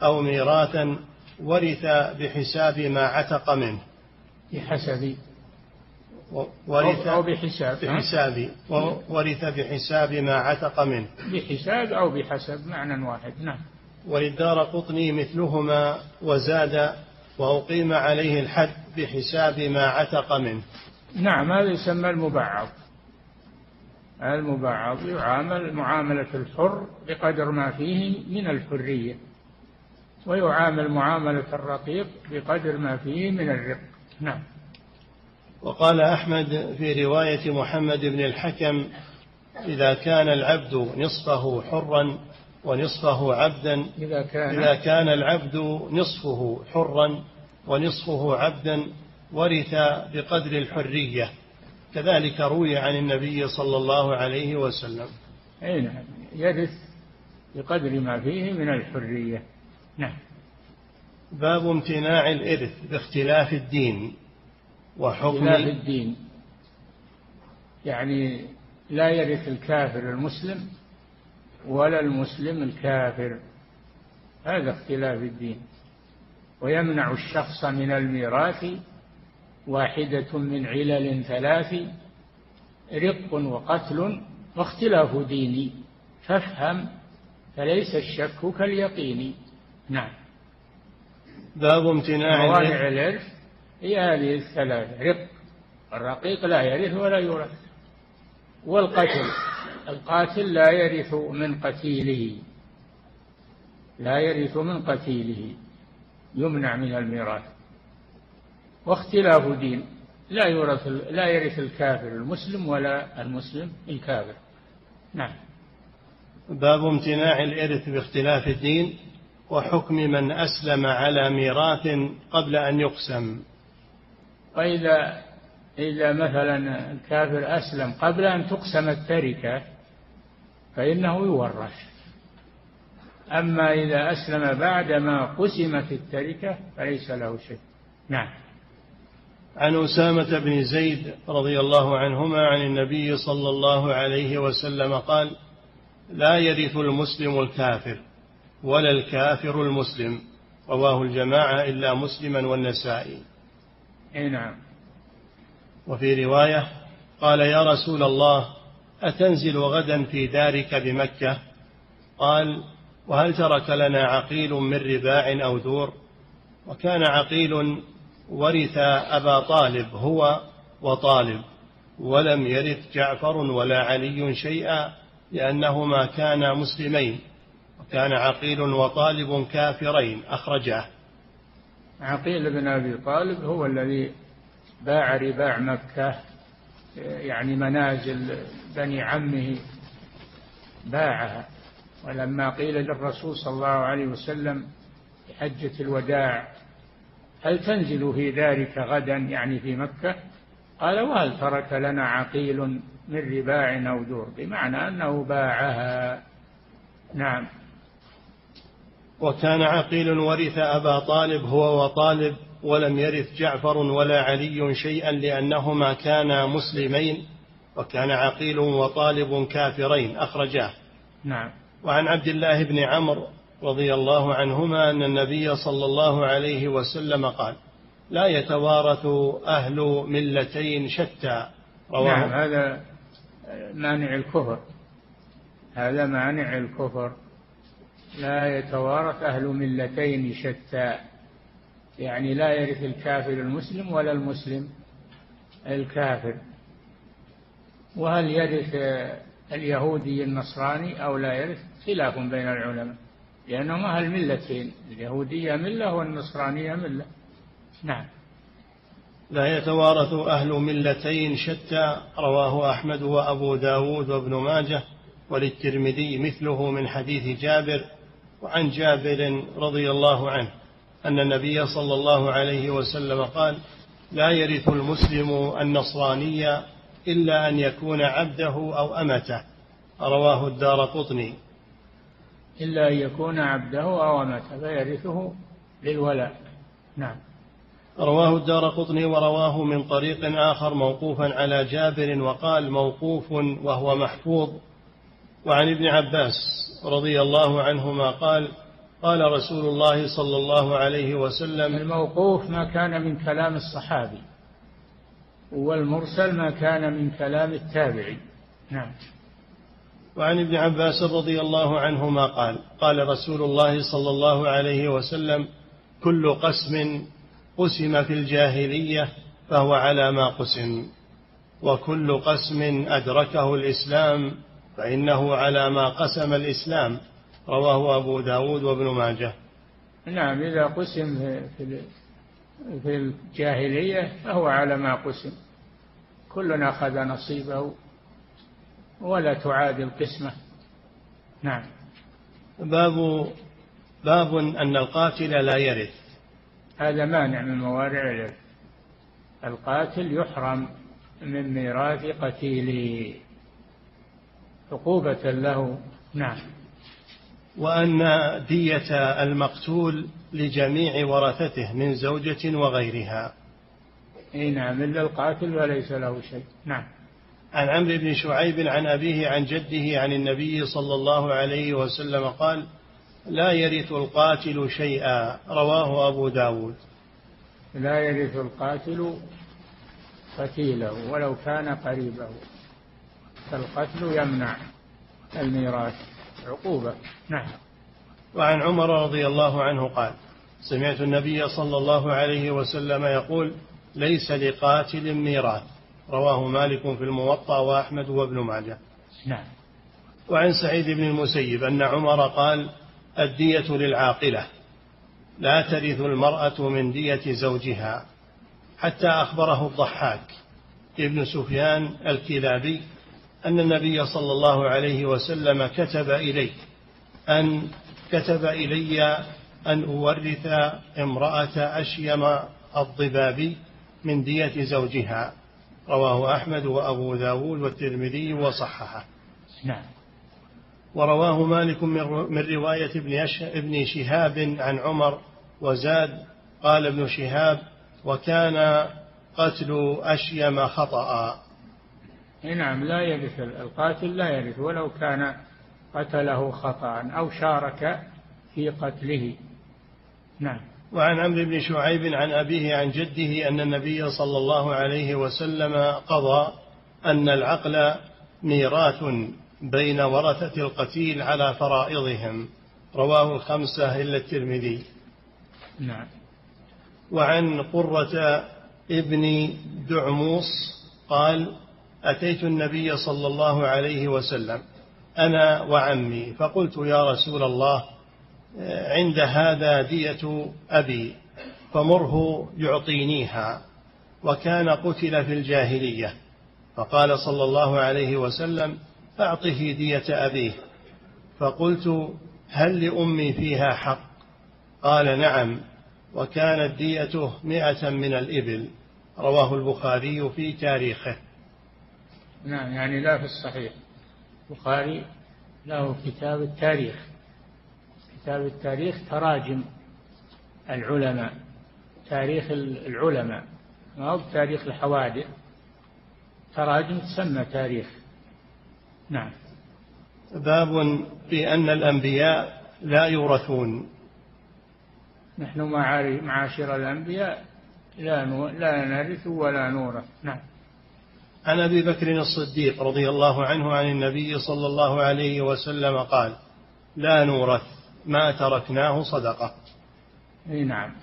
أو ميراثا ورث بحساب ما عتق منه. ورث بحساب ما عتق منه، بحساب أو بحسب معنى واحد. نعم. وللدارقطني مثلهما، وزاد: وأقيم عليه الحد بحساب ما عتق منه. نعم، هذا يسمى المبعض. المبعض يعامل معاملة الحر بقدر ما فيه من الحرية، ويعامل معاملة الرقيق بقدر ما فيه من الرق. نعم. وقال أحمد في رواية محمد بن الحكم: إذا كان العبد نصفه حرا ونصفه عبدا ورث بقدر الحرية، كذلك روي عن النبي صلى الله عليه وسلم. أي نعم، يرث بقدر ما فيه من الحرية. نعم. باب امتناع الإرث باختلاف الدين وحكم الدين، يعني لا يرث الكافر المسلم ولا المسلم الكافر، هذا اختلاف الدين، ويمنع الشخص من الميراث واحدة من علل ثلاث: رق وقتل واختلاف ديني، فافهم فليس الشك كاليقين. نعم. باب امتناع موانع الإرث هي هذه الثلاثة: رق، الرقيق لا يرث ولا يورث، والقتل، القاتل لا يرث من قتيله، لا يرث من قتيله، يمنع من الميراث. واختلاف دين، لا يرث الكافر المسلم ولا المسلم الكافر. نعم. باب امتناع الإرث باختلاف الدين وحكم من أسلم على ميراث قبل أن يقسم. إذا مثلا الكافر أسلم قبل أن تقسم التركة فإنه يورث، أما إذا أسلم بعدما قسمت التركة فليس له شيء. نعم. عن أسامة بن زيد رضي الله عنهما عن النبي صلى الله عليه وسلم قال: لا يرث المسلم الكافر ولا الكافر المسلم، رواه الجماعة إلا مسلما والنسائي. نعم. وفي رواية قال: يا رسول الله، أتنزل غدا في دارك بمكة؟ قال: وهل ترك لنا عقيل من رباع أو دور؟ وكان عقيل ورث أبا طالب هو وطالب، ولم يرث جعفر ولا علي شيئا لأنهما كانا مسلمين، وكان عقيل وطالب كافرين، أخرجاه. عقيل بن أبي طالب هو الذي باع رباع مكة، يعني منازل بني عمه باعها، ولما قيل للرسول صلى الله عليه وسلم حجة الوداع: هل تنزل في ذلك غدا، يعني في مكة؟ قال: وهل ترك لنا عقيل من رباع أو دور، بمعنى أنه باعها. نعم. وكان عقيل ورث أبا طالب هو وطالب، ولم يرث جعفر ولا علي شيئا لأنهما كانا مسلمين، وكان عقيل وطالب كافرين، أخرجاه. نعم. وعن عبد الله بن عمرو رضي الله عنهما أن النبي صلى الله عليه وسلم قال: لا يتوارث أهل ملتين شتى، رواه. نعم. هذا مانع الكفر، هذا مانع الكفر، لا يتوارث أهل ملتين شتى، يعني لا يرث الكافر المسلم ولا المسلم الكافر. وهل يرث اليهودي النصراني أو لا يرث؟ خلاف بين العلماء، لأنهما الملتين، اليهودية ملة والنصرانية ملة. نعم. لا يتوارث أهل ملتين شتى، رواه أحمد وأبو داود وابن ماجة، وللترمذي مثله من حديث جابر. وعن جابر رضي الله عنه أن النبي صلى الله عليه وسلم قال: لا يرث المسلم النصرانية إلا أن يكون عبده أو أمته، رواه الدارقطني. إلا أن يكون عبده أو أمته، فيرثه للولاء. نعم. رواه الدارقطني، ورواه من طريق آخر موقوفا على جابر، وقال: موقوف وهو محفوظ. وعن ابن عباس رضي الله عنهما قال: قال رسول الله صلى الله عليه وسلم: الموقوف ما كان من كلام الصحابي، والمرسل ما كان من كلام التابعي. نعم. وعن ابن عباس رضي الله عنهما قال: قال رسول الله صلى الله عليه وسلم: كل قسم قسم في الجاهلية فهو على ما قسم، وكل قسم أدركه الإسلام فإنه على ما قسم الإسلام، رواه أبو داود وابن ماجة. نعم. إذا قسم في الجاهلية فهو على ما قسم، كل أخذ نصيبه ولا تعاد القسمة. نعم. باب أن القاتل لا يرث، هذا مانع من موارع الإرث، القاتل يحرم من ميراث قتيله عقوبة له. نعم. وأن دية المقتول لجميع ورثته من زوجة وغيرها. أي نعم، إلا القاتل وليس له شيء. نعم. عن عمرو بن شعيب عن أبيه عن جده عن النبي صلى الله عليه وسلم قال: لا يرث القاتل شيئا، رواه أبو داود. لا يرث القاتل قتيله ولو كان قريبه، فالقتل يمنع الميراث عقوبة. نعم. وعن عمر رضي الله عنه قال: سمعت النبي صلى الله عليه وسلم يقول: ليس لقاتل ميراث. رواه مالك في الموطأ وأحمد وابن ماجة. نعم. وعن سعيد بن المسيب أن عمر قال: الدية للعاقلة، لا ترث المرأة من دية زوجها. حتى أخبره الضحاك ابن سفيان الكلابي أن النبي صلى الله عليه وسلم كتب إلي أن أورث امرأة أشيم الضبابي من دية زوجها. رواه أحمد وأبو داود والترمذي وصححه. نعم. ورواه مالك من رواية ابن شهاب عن عمر، وزاد قال ابن شهاب: وكان قتل أشيم خطأ. نعم، لا يرث القاتل، لا يرث ولو كان قتله خطأ أو شارك في قتله. نعم. وعن عمرو بن شعيب عن أبيه عن جده أن النبي صلى الله عليه وسلم قضى أن العقل ميراث بين ورثة القتيل على فرائضهم. رواه الخمسة إلا الترمذي. نعم. وعن قرة ابن دعموس قال: أتيت النبي صلى الله عليه وسلم أنا وعمي، فقلت: يا رسول الله، عند هذا دية أبي، فمره يعطينيها، وكان قتل في الجاهلية، فقال صلى الله عليه وسلم: أعطه دية أبيه. فقلت: هل لأمي فيها حق؟ قال: نعم، وكانت ديته 100 من الإبل. رواه البخاري في تاريخه. نعم، يعني لا في الصحيح. البخاري له كتاب التاريخ، كتاب التاريخ تراجم العلماء، تاريخ العلماء، ما هو تاريخ الحوادث، تراجم تسمى تاريخ. نعم. باب في أن الأنبياء لا يورثون. نحن معاشر الأنبياء لا نرث ولا نورث. نعم. عن أبي بكر الصديق رضي الله عنه عن النبي صلى الله عليه وسلم قال: لا نورث ما تركناه صدقة. نعم.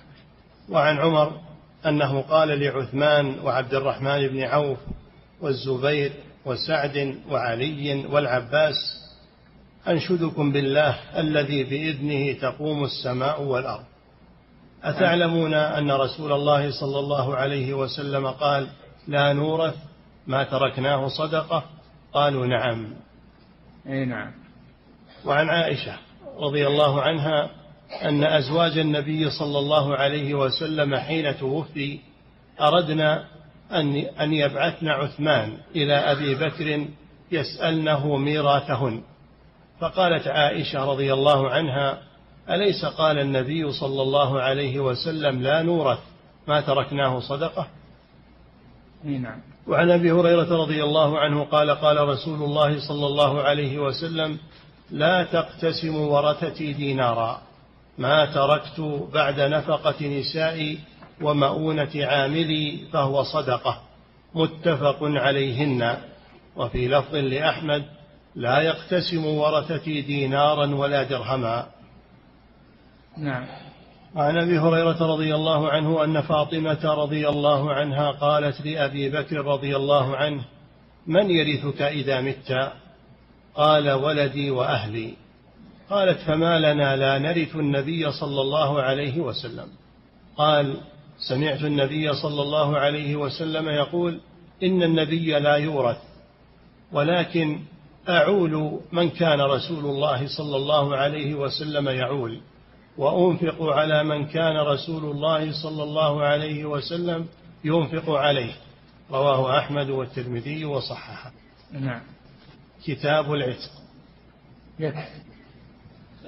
وعن عمر أنه قال لعثمان وعبد الرحمن بن عوف والزبير وسعد وعلي والعباس: أنشدكم بالله الذي بإذنه تقوم السماء والأرض، أتعلمون أن رسول الله صلى الله عليه وسلم قال: لا نورث ما تركناه صدقة؟ قالوا: نعم. أي نعم. وعن عائشة رضي الله عنها أن أزواج النبي صلى الله عليه وسلم حين توفي أردنا أن يبعثن عثمان إلى أبي بكر يسألنه ميراثهن، فقالت عائشة رضي الله عنها: أليس قال النبي صلى الله عليه وسلم: لا نورث ما تركناه صدقة؟ نعم. وعن أبي هريرة رضي الله عنه قال: قال رسول الله صلى الله عليه وسلم: لا تقتسم ورثتي دينارا ما تركت بعد نفقة نسائي ومؤونة عاملي، فهو صدقة. متفق عليهن. وفي لفظ لأحمد: لا يقتسم ورثتي دينارا ولا درهما. نعم. وعن أبي هريرة رضي الله عنه أن فاطمة رضي الله عنها قالت لأبي بكر رضي الله عنه: من يرثك إذا مت؟ قال: ولدي وأهلي. قالت: فما لنا لا نرث النبي صلى الله عليه وسلم؟ قال: سمعت النبي صلى الله عليه وسلم يقول: إن النبي لا يورث، ولكن أعول من كان رسول الله صلى الله عليه وسلم يعول، وأنفق على من كان رسول الله صلى الله عليه وسلم ينفق عليه. رواه أحمد والترمذي وصححه. نعم. كتاب العتق.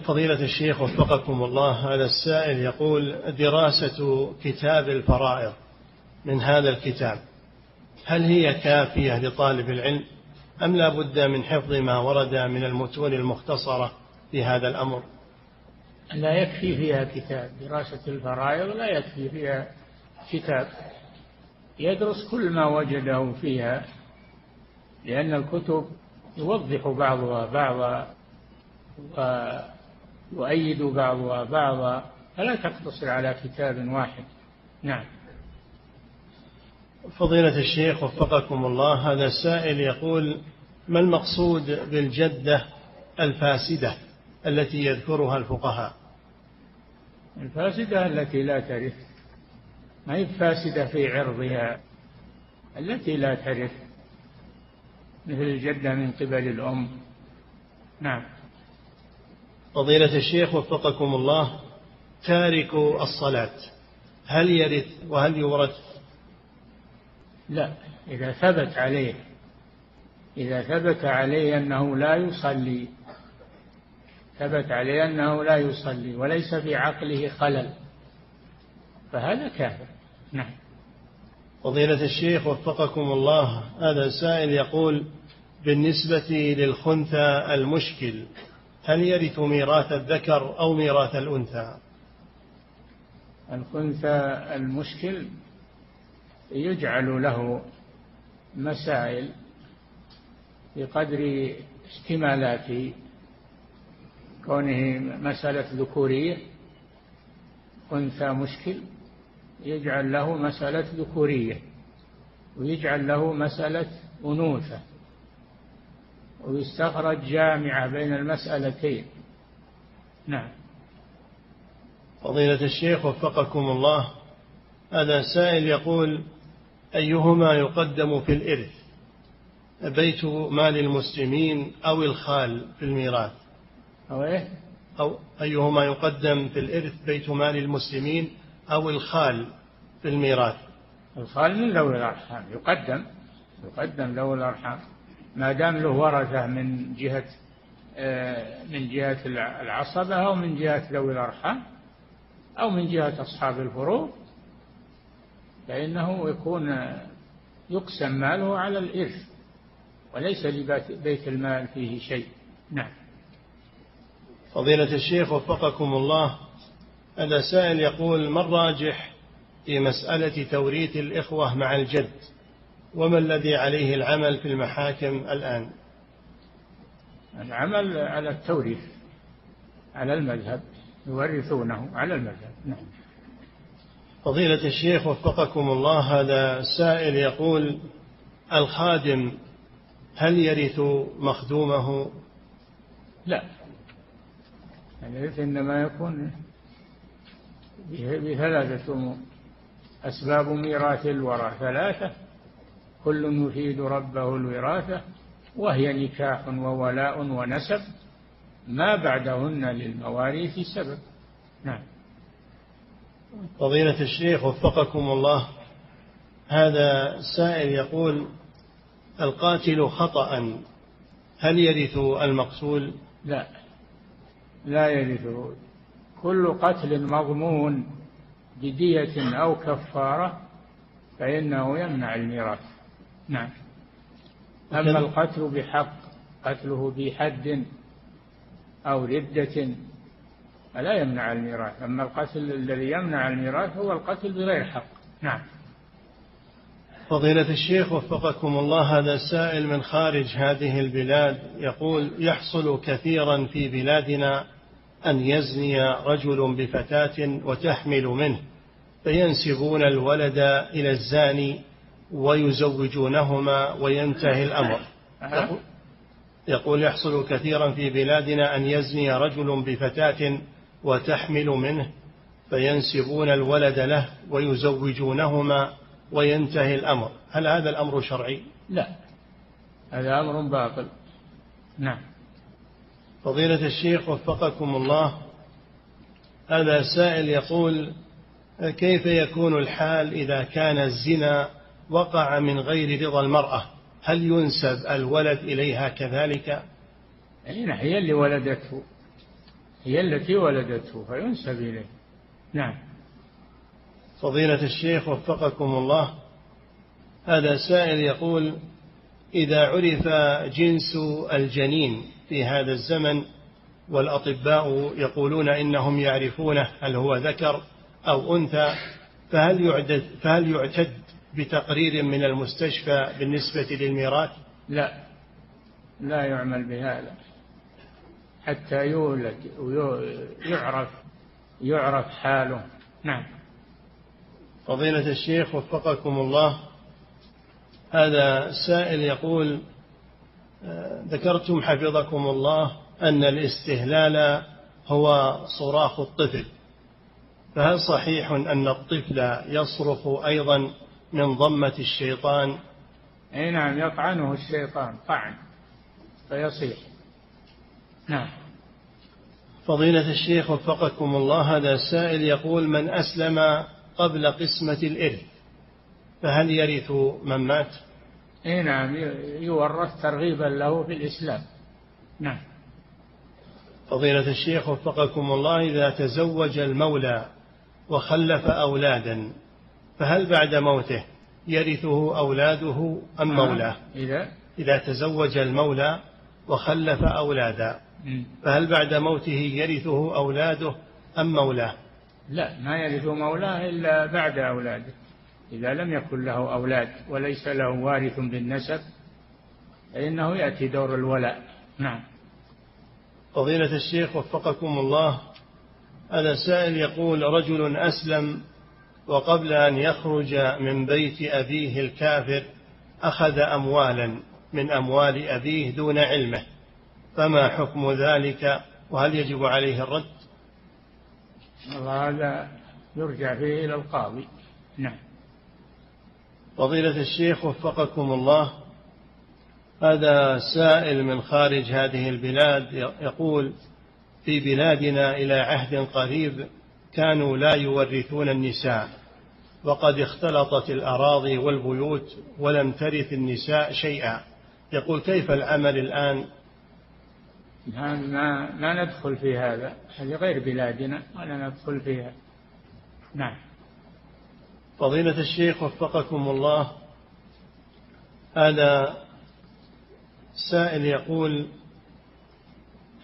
فضيلة الشيخ وفقكم الله، هذا السائل يقول: دراسة كتاب الفرائض من هذا الكتاب هل هي كافية لطالب العلم أم لا بد من حفظ ما ورد من المتون المختصرة في هذا الأمر؟ لا يكفي فيها كتاب، دراسة الفرائض لا يكفي فيها كتاب، يدرس كل ما وجده فيها، لأن الكتب يوضح بعضها بعضا ويؤيد بعضها بعضا، فلا تقتصر على كتاب واحد. نعم. فضيلة الشيخ وفقكم الله، هذا السائل يقول: ما المقصود بالجدة الفاسدة التي يذكرها الفقهاء؟ الفاسدة التي لا ترث، ما هي فاسدة في عرضها، التي لا ترث، مثل الجدة من قبل الأم. نعم. فضيلة الشيخ وفقكم الله، تارك الصلاة هل يرث وهل يورث؟ لا، إذا ثبت عليه، إذا ثبت عليه أنه لا يصلي، ثبت عليه أنه لا يصلي وليس في عقله خلل، فهذا كافر. نعم. فضيلة الشيخ وفقكم الله، هذا السائل يقول: بالنسبة للخنثى المشكل هل يرث ميراث الذكر أو ميراث الأنثى؟ الخنثى المشكل يجعل له مسائل بقدر اشتمالاته، كونه مسألة ذكورية أنثى مشكل يجعل له مسألة ذكورية، ويجعل له مسألة أنوثة، ويستخرج جامعة بين المسألتين. نعم. فضيلة الشيخ وفقكم الله، هذا سائل يقول: أيهما يقدم في الإرث، بيت مال المسلمين أو الخال في الميراث؟ أو إيه؟ أو أيهما يقدم في الإرث، بيت مال المسلمين أو الخال في الميراث؟ الخال من ذوي الأرحام يقدم ذوي الأرحام، ما دام له ورثة من جهة العصبة أو من جهة ذوي الأرحام أو من جهة أصحاب الفروض، فإنه يكون يقسم ماله على الإرث، وليس لبيت المال فيه شيء. نعم. فضيلة الشيخ وفقكم الله، هذا سائل يقول: ما الراجح في مسألة توريث الإخوة مع الجد، وما الذي عليه العمل في المحاكم الآن؟ العمل على التوريث على المذهب، يورثونه على المذهب. نعم. فضيلة الشيخ وفقكم الله، هذا السائل يقول: الخادم هل يرث مخدومه؟ لا، الإرث إنما يكون بثلاثة أمور. أسباب ميراث الورى ثلاثة، كل يفيد ربه الوراثة، وهي نكاح وولاء ونسب، ما بعدهن للمواريث سبب. نعم. فضيلة الشيخ وفقكم الله، هذا السائل يقول: القاتل خطأ هل يرث المقتول؟ لا، لا يرثه. كل قتل مضمون بدية أو كفارة فإنه يمنع الميراث. نعم. أما القتل بحق، قتله بحد أو ردة، فلا يمنع الميراث. أما القتل الذي يمنع الميراث هو القتل بغير حق. نعم. فضيلة الشيخ وفقكم الله، هذا السائل من خارج هذه البلاد يقول: يحصل كثيرا في بلادنا أن يزني رجل بفتاة وتحمل منه، فينسبون الولد إلى الزاني ويزوجونهما وينتهي الأمر. يقول: يحصل كثيرا في بلادنا أن يزني رجل بفتاة وتحمل منه، فينسبون الولد له ويزوجونهما وينتهي الأمر، هل هذا الأمر شرعي؟ لا، هذا أمر باطل. نعم. فضيلة الشيخ وفقكم الله، هذا سائل يقول: كيف يكون الحال إذا كان الزنا وقع من غير رضا المرأة، هل ينسب الولد إليها كذلك؟ هي اللي ولدته، هي التي ولدته، فينسب إليه. نعم. فضيلة الشيخ وفقكم الله، هذا سائل يقول: إذا عرف جنس الجنين في هذا الزمن والأطباء يقولون إنهم يعرفونه هل هو ذكر أو أنثى، فهل يعتد بتقرير من المستشفى بالنسبة للميراث؟ لا يعمل بهذا حتى يولد ويعرف حاله. نعم. فضيلة الشيخ وفقكم الله، هذا السائل يقول: ذكرتم حفظكم الله أن الاستهلال هو صراخ الطفل، فهل صحيح أن الطفل يصرخ أيضا من ضمة الشيطان؟ أي نعم، يطعنه الشيطان طعن فيصيح. نعم. فضيلة الشيخ وفقكم الله، هذا السائل يقول: من أسلم قبل قسمة الإرث فهل يرث من مات؟ أي نعم، يورث ترغيبا له بالإسلام. نعم. فضيلة الشيخ وفقكم الله، إذا تزوج المولى وخلف أولادا فهل بعد موته يرثه أولاده أم مولاه؟ إذا تزوج المولى وخلف أولادا فهل بعد موته يرثه أولاده أم مولاه؟ لا، ما يرث مولاه إلا بعد أولاده، إذا لم يكن له أولاد وليس له وارث بالنسب فإنه يأتي دور الولاء. نعم. فضيلة الشيخ وفقكم الله، هذا سائل يقول: رجل أسلم وقبل أن يخرج من بيت أبيه الكافر أخذ أموالا من أموال أبيه دون علمه، فما حكم ذلك وهل يجب عليه الرد؟ هذا يرجع فيه إلى القاضي. نعم. فضيلة الشيخ وفقكم الله، هذا سائل من خارج هذه البلاد يقول: في بلادنا إلى عهد قريب كانوا لا يورثون النساء، وقد اختلطت الأراضي والبيوت ولم ترث النساء شيئا، يقول: كيف العمل الآن؟ لا ندخل في هذا، هذه غير بلادنا ولا ندخل فيها. نعم. فضيلة الشيخ وفقكم الله، هذا سائل يقول: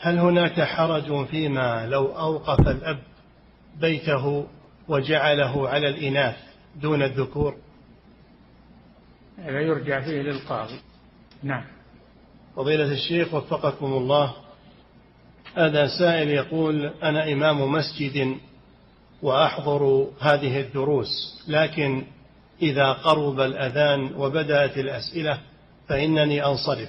هل هناك حرج فيما لو أوقف الأب بيته وجعله على الإناث دون الذكور؟ هذا يرجع فيه للقاضي. نعم. فضيلة الشيخ وفقكم الله، هذا سائل يقول: أنا إمام مسجد وأحضر هذه الدروس، لكن إذا قرب الأذان وبدأت الأسئلة فإنني أنصرف،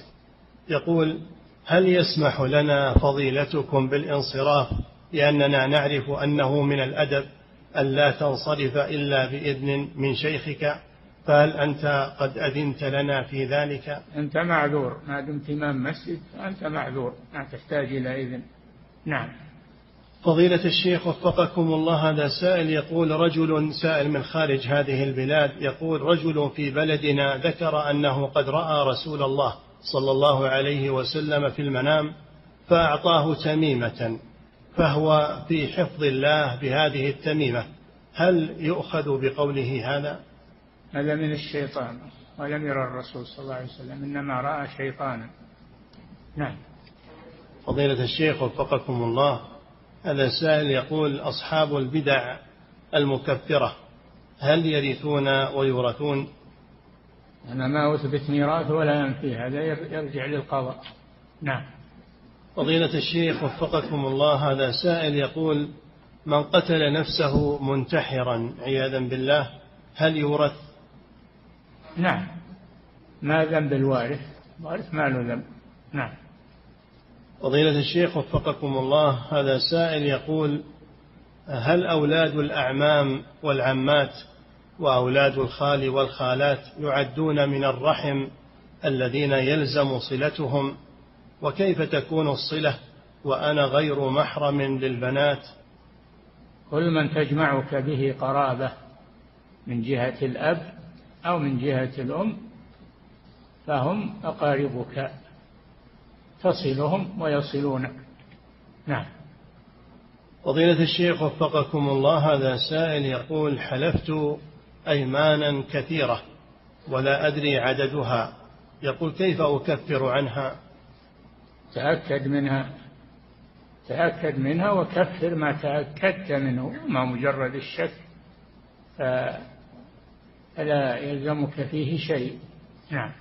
يقول: هل يسمح لنا فضيلتكم بالانصراف لأننا نعرف أنه من الأدب ألا تنصرف إلا بإذن من شيخك، فهل أنت قد أذنت لنا في ذلك؟ أنت معذور، ما دمت إمام مسجد أنت معذور، ما تحتاج إلى إذن. نعم. فضيلة الشيخ وفقكم الله، هذا سائل يقول: رجل سائل من خارج هذه البلاد يقول: رجل في بلدنا ذكر أنه قد رأى رسول الله صلى الله عليه وسلم في المنام فأعطاه تميمة، فهو في حفظ الله بهذه التميمة، هل يؤخذ بقوله هذا؟ هذا من الشيطان، ولم يرى الرسول صلى الله عليه وسلم، إنما رأى شيطانا. نعم. فضيلة الشيخ وفقكم الله، هذا سائل يقول: أصحاب البدع المكفرة هل يرثون ويورثون؟ أنا ما أثبت ميراث ولا ينفي، هذا يرجع للقضاء. نعم. فضيلة الشيخ وفقكم الله، هذا سائل يقول: من قتل نفسه منتحرا عياذا بالله هل يورث؟ نعم، ما ذنب الوارث، الوارث ما له ذنب. نعم. فضيلة الشيخ وفقكم الله، هذا سائل يقول: هل أولاد الأعمام والعمات وأولاد الخال والخالات يعدون من الرحم الذين يلزم صلتهم؟ وكيف تكون الصلة وأنا غير محرم للبنات؟ كل من تجمعك به قرابة من جهة الأب أو من جهة الأم فهم أقاربك، تصلهم ويصلونك. نعم. فضيلة الشيخ وفقكم الله، هذا سائل يقول: حلفت أيمانا كثيرة ولا أدري عددها، يقول: كيف أكفر عنها؟ تأكد منها وكفر ما تأكدت منه، ما مجرد الشك فلا يلزمك فيه شيء. نعم.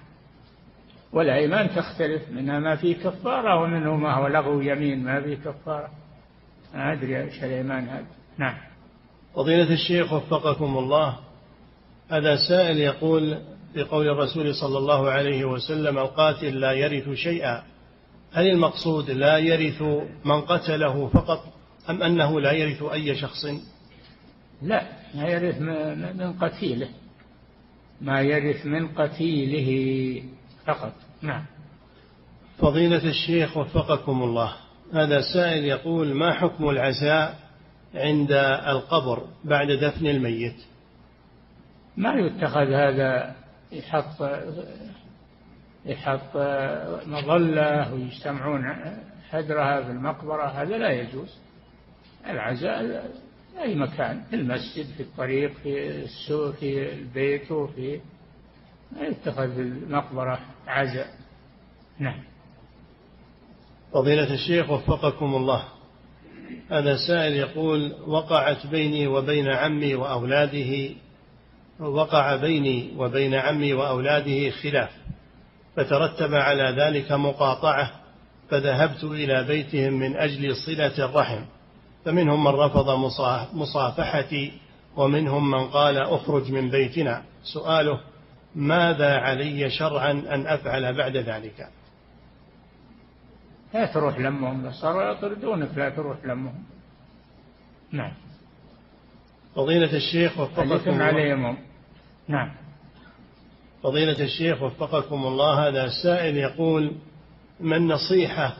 والأيمان تختلف، منها ما فيه كفارة ومنه ما هو لغو يمين ما فيه كفارة. أنا أدري إيش الأيمان هذا. نعم. فضيلة الشيخ وفقكم الله، هذا سائل يقول في قول الرسول صلى الله عليه وسلم القاتل لا يرث شيئا، هل المقصود لا يرث من قتله فقط أم أنه لا يرث أي شخص؟ لا، لا يرث من قتيله، ما يرث من قتيله فقط. نعم. فضيلة الشيخ وفقكم الله، هذا سائل يقول ما حكم العزاء عند القبر بعد دفن الميت؟ ما يتخذ هذا، يحط مظلة ويجتمعون حدرها في المقبرة، هذا لا يجوز. العزاء أي مكان، في المسجد، في الطريق، في السوق، في البيت، وفي ما يتخذ المقبرة عزاء. نعم. فضيلة الشيخ وفقكم الله، هذا سائل يقول وقع بيني وبين عمي وأولاده خلاف، فترتب على ذلك مقاطعة، فذهبت إلى بيتهم من أجل صلة الرحم، فمنهم من رفض مصافحتي ومنهم من قال أخرج من بيتنا. سؤاله ماذا علي شرعا أن أفعل بعد ذلك؟ لا تروح لمهم، صاروا يطردونك، لا تروح لمهم. نعم. فضيلة الشيخ وفقكم الله. نعم. فضيلة الشيخ وفقكم الله، هذا السائل يقول ما النصيحة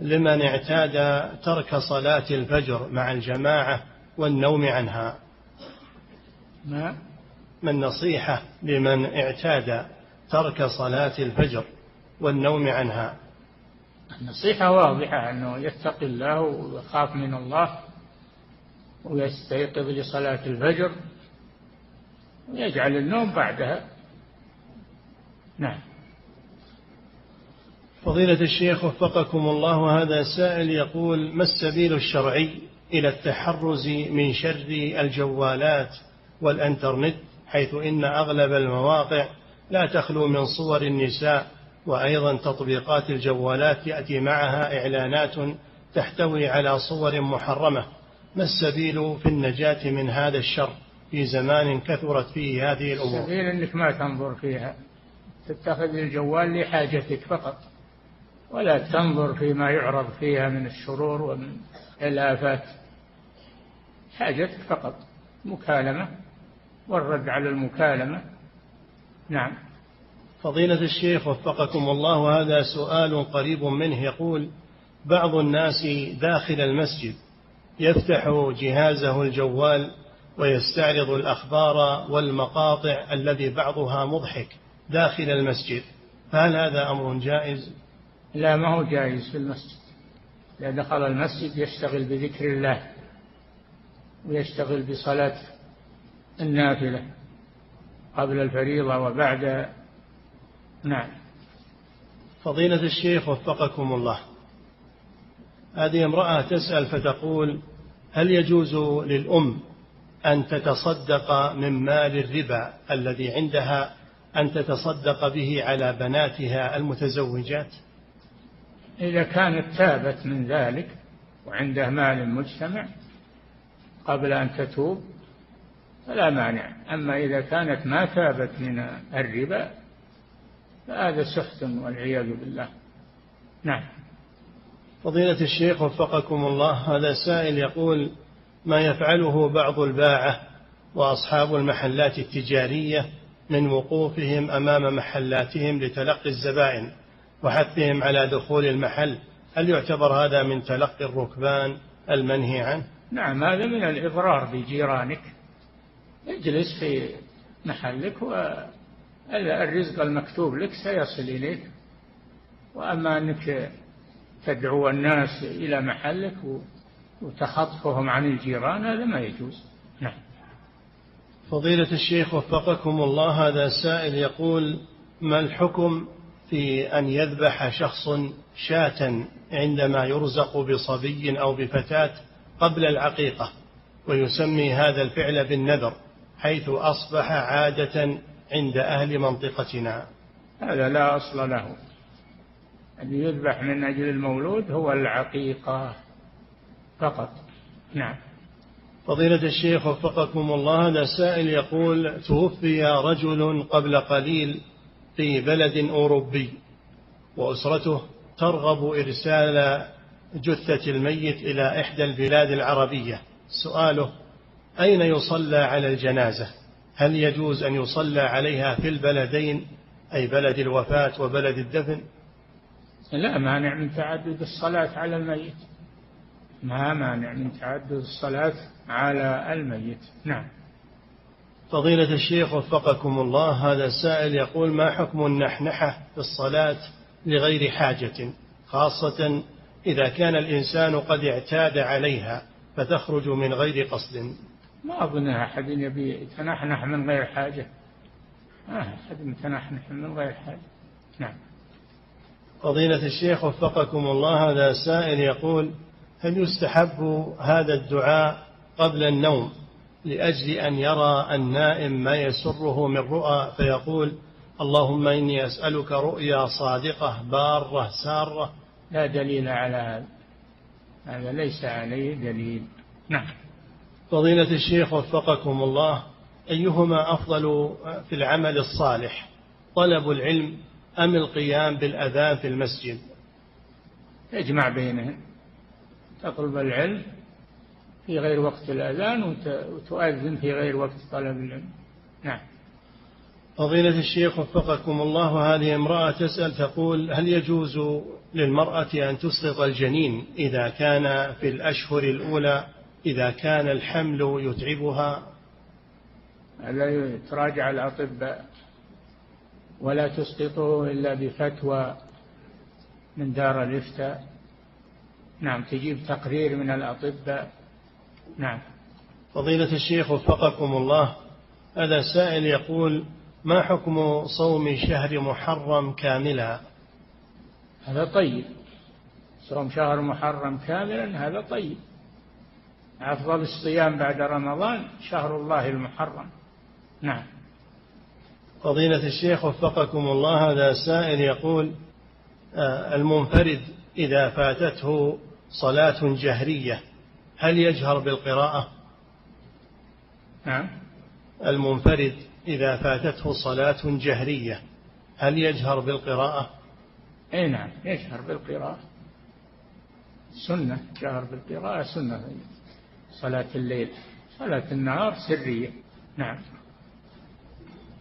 لمن اعتاد ترك صلاة الفجر مع الجماعة والنوم عنها؟ ما النصيحة لمن اعتاد ترك صلاة الفجر والنوم عنها؟ النصيحة واضحة، أنه يتقي الله ويخاف من الله ويستيقظ لصلاة الفجر ويجعل النوم بعدها. نعم. فضيلة الشيخ وفقكم الله، هذا السائل يقول ما السبيل الشرعي إلى التحرز من شر الجوالات والإنترنت، حيث إن أغلب المواقع لا تخلو من صور النساء، وأيضا تطبيقات الجوالات يأتي معها إعلانات تحتوي على صور محرمة، ما السبيل في النجاة من هذا الشر في زمان كثرت فيه هذه الأمور؟ السبيل أنك ما تنظر فيها، تتخذ الجوال لحاجتك فقط، ولا تنظر فيما يعرض فيها من الشرور ومن الآفات، حاجتك فقط، مكالمة والرد على المكالمة. نعم. فضيلة الشيخ وفقكم الله، هذا سؤال قريب منه يقول بعض الناس داخل المسجد يفتح جهازه الجوال ويستعرض الأخبار والمقاطع الذي بعضها مضحك داخل المسجد، فهل هذا أمر جائز؟ لا، ما هو جائز في المسجد، لأن دخل المسجد يشتغل بذكر الله ويشتغل بصلاة النافلة قبل الفريضة وبعد. نعم. فضيلة الشيخ وفقكم الله، هذه امرأة تسأل فتقول هل يجوز للأم أن تتصدق من مال الربا الذي عندها، أن تتصدق به على بناتها المتزوجات؟ إذا كانت تابت من ذلك وعندها مال مجتمع قبل أن تتوب فلا مانع، أما إذا كانت ما تابت من الربا فهذا سحت والعياذ بالله. نعم. فضيلة الشيخ وفقكم الله، هذا سائل يقول ما يفعله بعض الباعة وأصحاب المحلات التجارية من وقوفهم أمام محلاتهم لتلقي الزبائن وحثهم على دخول المحل، هل يعتبر هذا من تلقي الركبان المنهي عنه؟ نعم، هذا من الإضرار بجيرانك. اجلس في محلك والرزق المكتوب لك سيصل إليك، وأما أنك تدعو الناس إلى محلك وتخطفهم عن الجيران هذا ما يجوز. نعم. فضيلة الشيخ وفقكم الله، هذا السائل يقول ما الحكم في أن يذبح شخص شاة عندما يرزق بصبي أو بفتاة قبل العقيقة، ويسمي هذا الفعل بالنذر، حيث أصبح عادة عند أهل منطقتنا. هذا لا أصل له. أن يذبح من أجل المولود هو العقيقة فقط. نعم. فضيلة الشيخ وفقكم الله، هذا سائل يقول: توفي رجل قبل قليل في بلد أوروبي وأسرته ترغب إرسال جثة الميت إلى إحدى البلاد العربية، سؤاله: أين يصلى على الجنازة؟ هل يجوز أن يصلى عليها في البلدين، أي بلد الوفاة وبلد الدفن؟ لا مانع من تعدد الصلاة على الميت، ما مانع من تعدد الصلاة على الميت. نعم. فضيلة الشيخ وفقكم الله، هذا السائل يقول: ما حكم النحنحة في الصلاة لغير حاجة، خاصة إذا كان الإنسان قد اعتاد عليها فتخرج من غير قصد؟ ما أظن أحد يبي يتنحنح من غير حاجة، أحد يتنحنح من غير حاجة. نعم. فضيلة الشيخ وفقكم الله، هذا سائل يقول: هل يستحب هذا الدعاء قبل النوم لأجل أن يرى النائم ما يسره من رؤى، فيقول: اللهم إني أسألك رؤيا صادقة بارة سارة؟ لا دليل على هذا، هذا ليس عليه دليل. نعم. فضيلة الشيخ وفقكم الله، أيهما أفضل في العمل الصالح، طلب العلم أم القيام بالأذان في المسجد؟ اجمع بينهم، تطلب العلم في غير وقت الأذان وتؤذن في غير وقت طلب العلم. نعم. فضيلة الشيخ وفقكم الله، هذه امرأة تسأل تقول: هل يجوز للمرأة أن تسقط الجنين إذا كان في الأشهر الأولى، إذا كان الحمل يتعبها؟ لا، يتراجع الأطباء، ولا تسقطه إلا بفتوى من دار الإفتاء. نعم، تجيب تقرير من الأطباء. نعم. فضيلة الشيخ وفقكم الله، هذا سائل يقول: ما حكم صوم شهر محرم كاملا؟ هذا طيب، صوم شهر محرم كاملا هذا طيب. أفضل الصيام بعد رمضان شهر الله المحرم. نعم. فضيلة الشيخ وفقكم الله، هذا سائل يقول: المنفرد إذا فاتته صلاة جهرية هل يجهر بالقراءة؟ نعم. المنفرد إذا فاتته صلاة جهرية هل يجهر بالقراءة؟ أي نعم، يجهر بالقراءة، سنة جهر بالقراءة سنة. صلاة الليل، صلاة النهار سرية. نعم.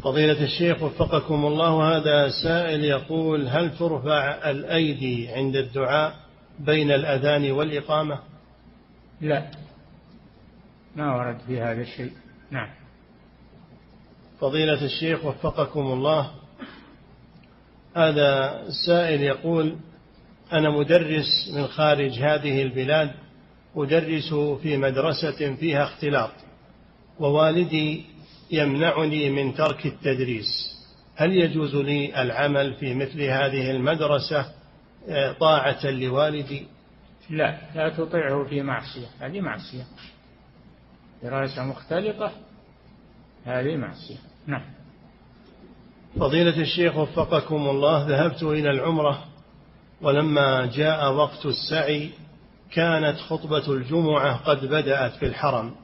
فضيلة الشيخ وفقكم الله، هذا سائل يقول: هل ترفع الأيدي عند الدعاء بين الأذان والإقامة؟ لا، ما ورد في هذا الشيء. نعم. فضيلة الشيخ وفقكم الله، هذا السائل يقول: أنا مدرس من خارج هذه البلاد، أدرس في مدرسة فيها اختلاط، ووالدي يمنعني من ترك التدريس، هل يجوز لي العمل في مثل هذه المدرسة طاعة لوالدي؟ لا، لا تطيعه في معصية، هذه معصية، دراسة مختلطة هذه معصية. نعم. فضيلة الشيخ وفقكم الله، ذهبت إلى العمرة ولما جاء وقت السعي كانت خطبة الجمعة قد بدأت في الحرم،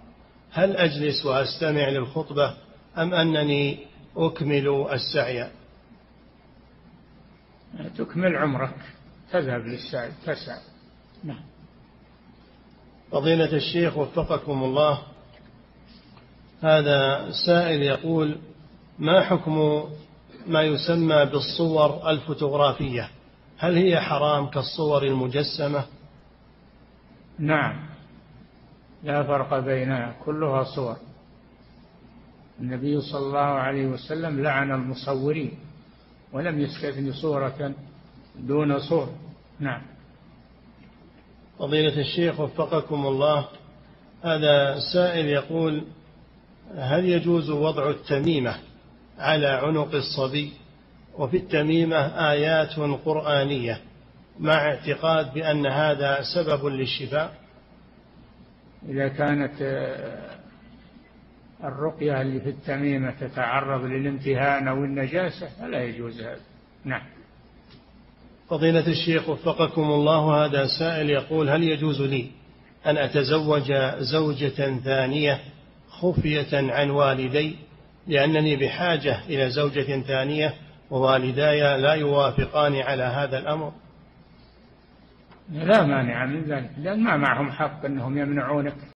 هل أجلس وأستمع للخطبة أم أنني أكمل السعي؟ تكمل عمرك، تذهب للسعي تسعى. نعم. فضيلة الشيخ وفقكم الله، هذا سائل يقول: ما حكم ما يسمى بالصور الفوتوغرافية، هل هي حرام كالصور المجسمة؟ نعم، لا فرق بينها، كلها صور. النبي صلى الله عليه وسلم لعن المصورين، ولم يستثن صورة دون صور. نعم. فضيلة الشيخ وفقكم الله، هذا سائل يقول: هل يجوز وضع التميمة على عنق الصبي وفي التميمة آيات قرآنية مع اعتقاد بأن هذا سبب للشفاء؟ إذا كانت الرقية اللي في التميمة تتعرض للامتهان أو النجاسة فلا يجوز هذا. نعم. فضيلة الشيخ وفقكم الله، هذا سائل يقول: هل يجوز لي أن أتزوج زوجة ثانية خفية عن والدي، لأنني بحاجة إلى زوجة ثانية ووالداي لا يوافقان على هذا الأمر؟ لا مانع من ذلك، لأن ما معهم حق أنهم يمنعونك.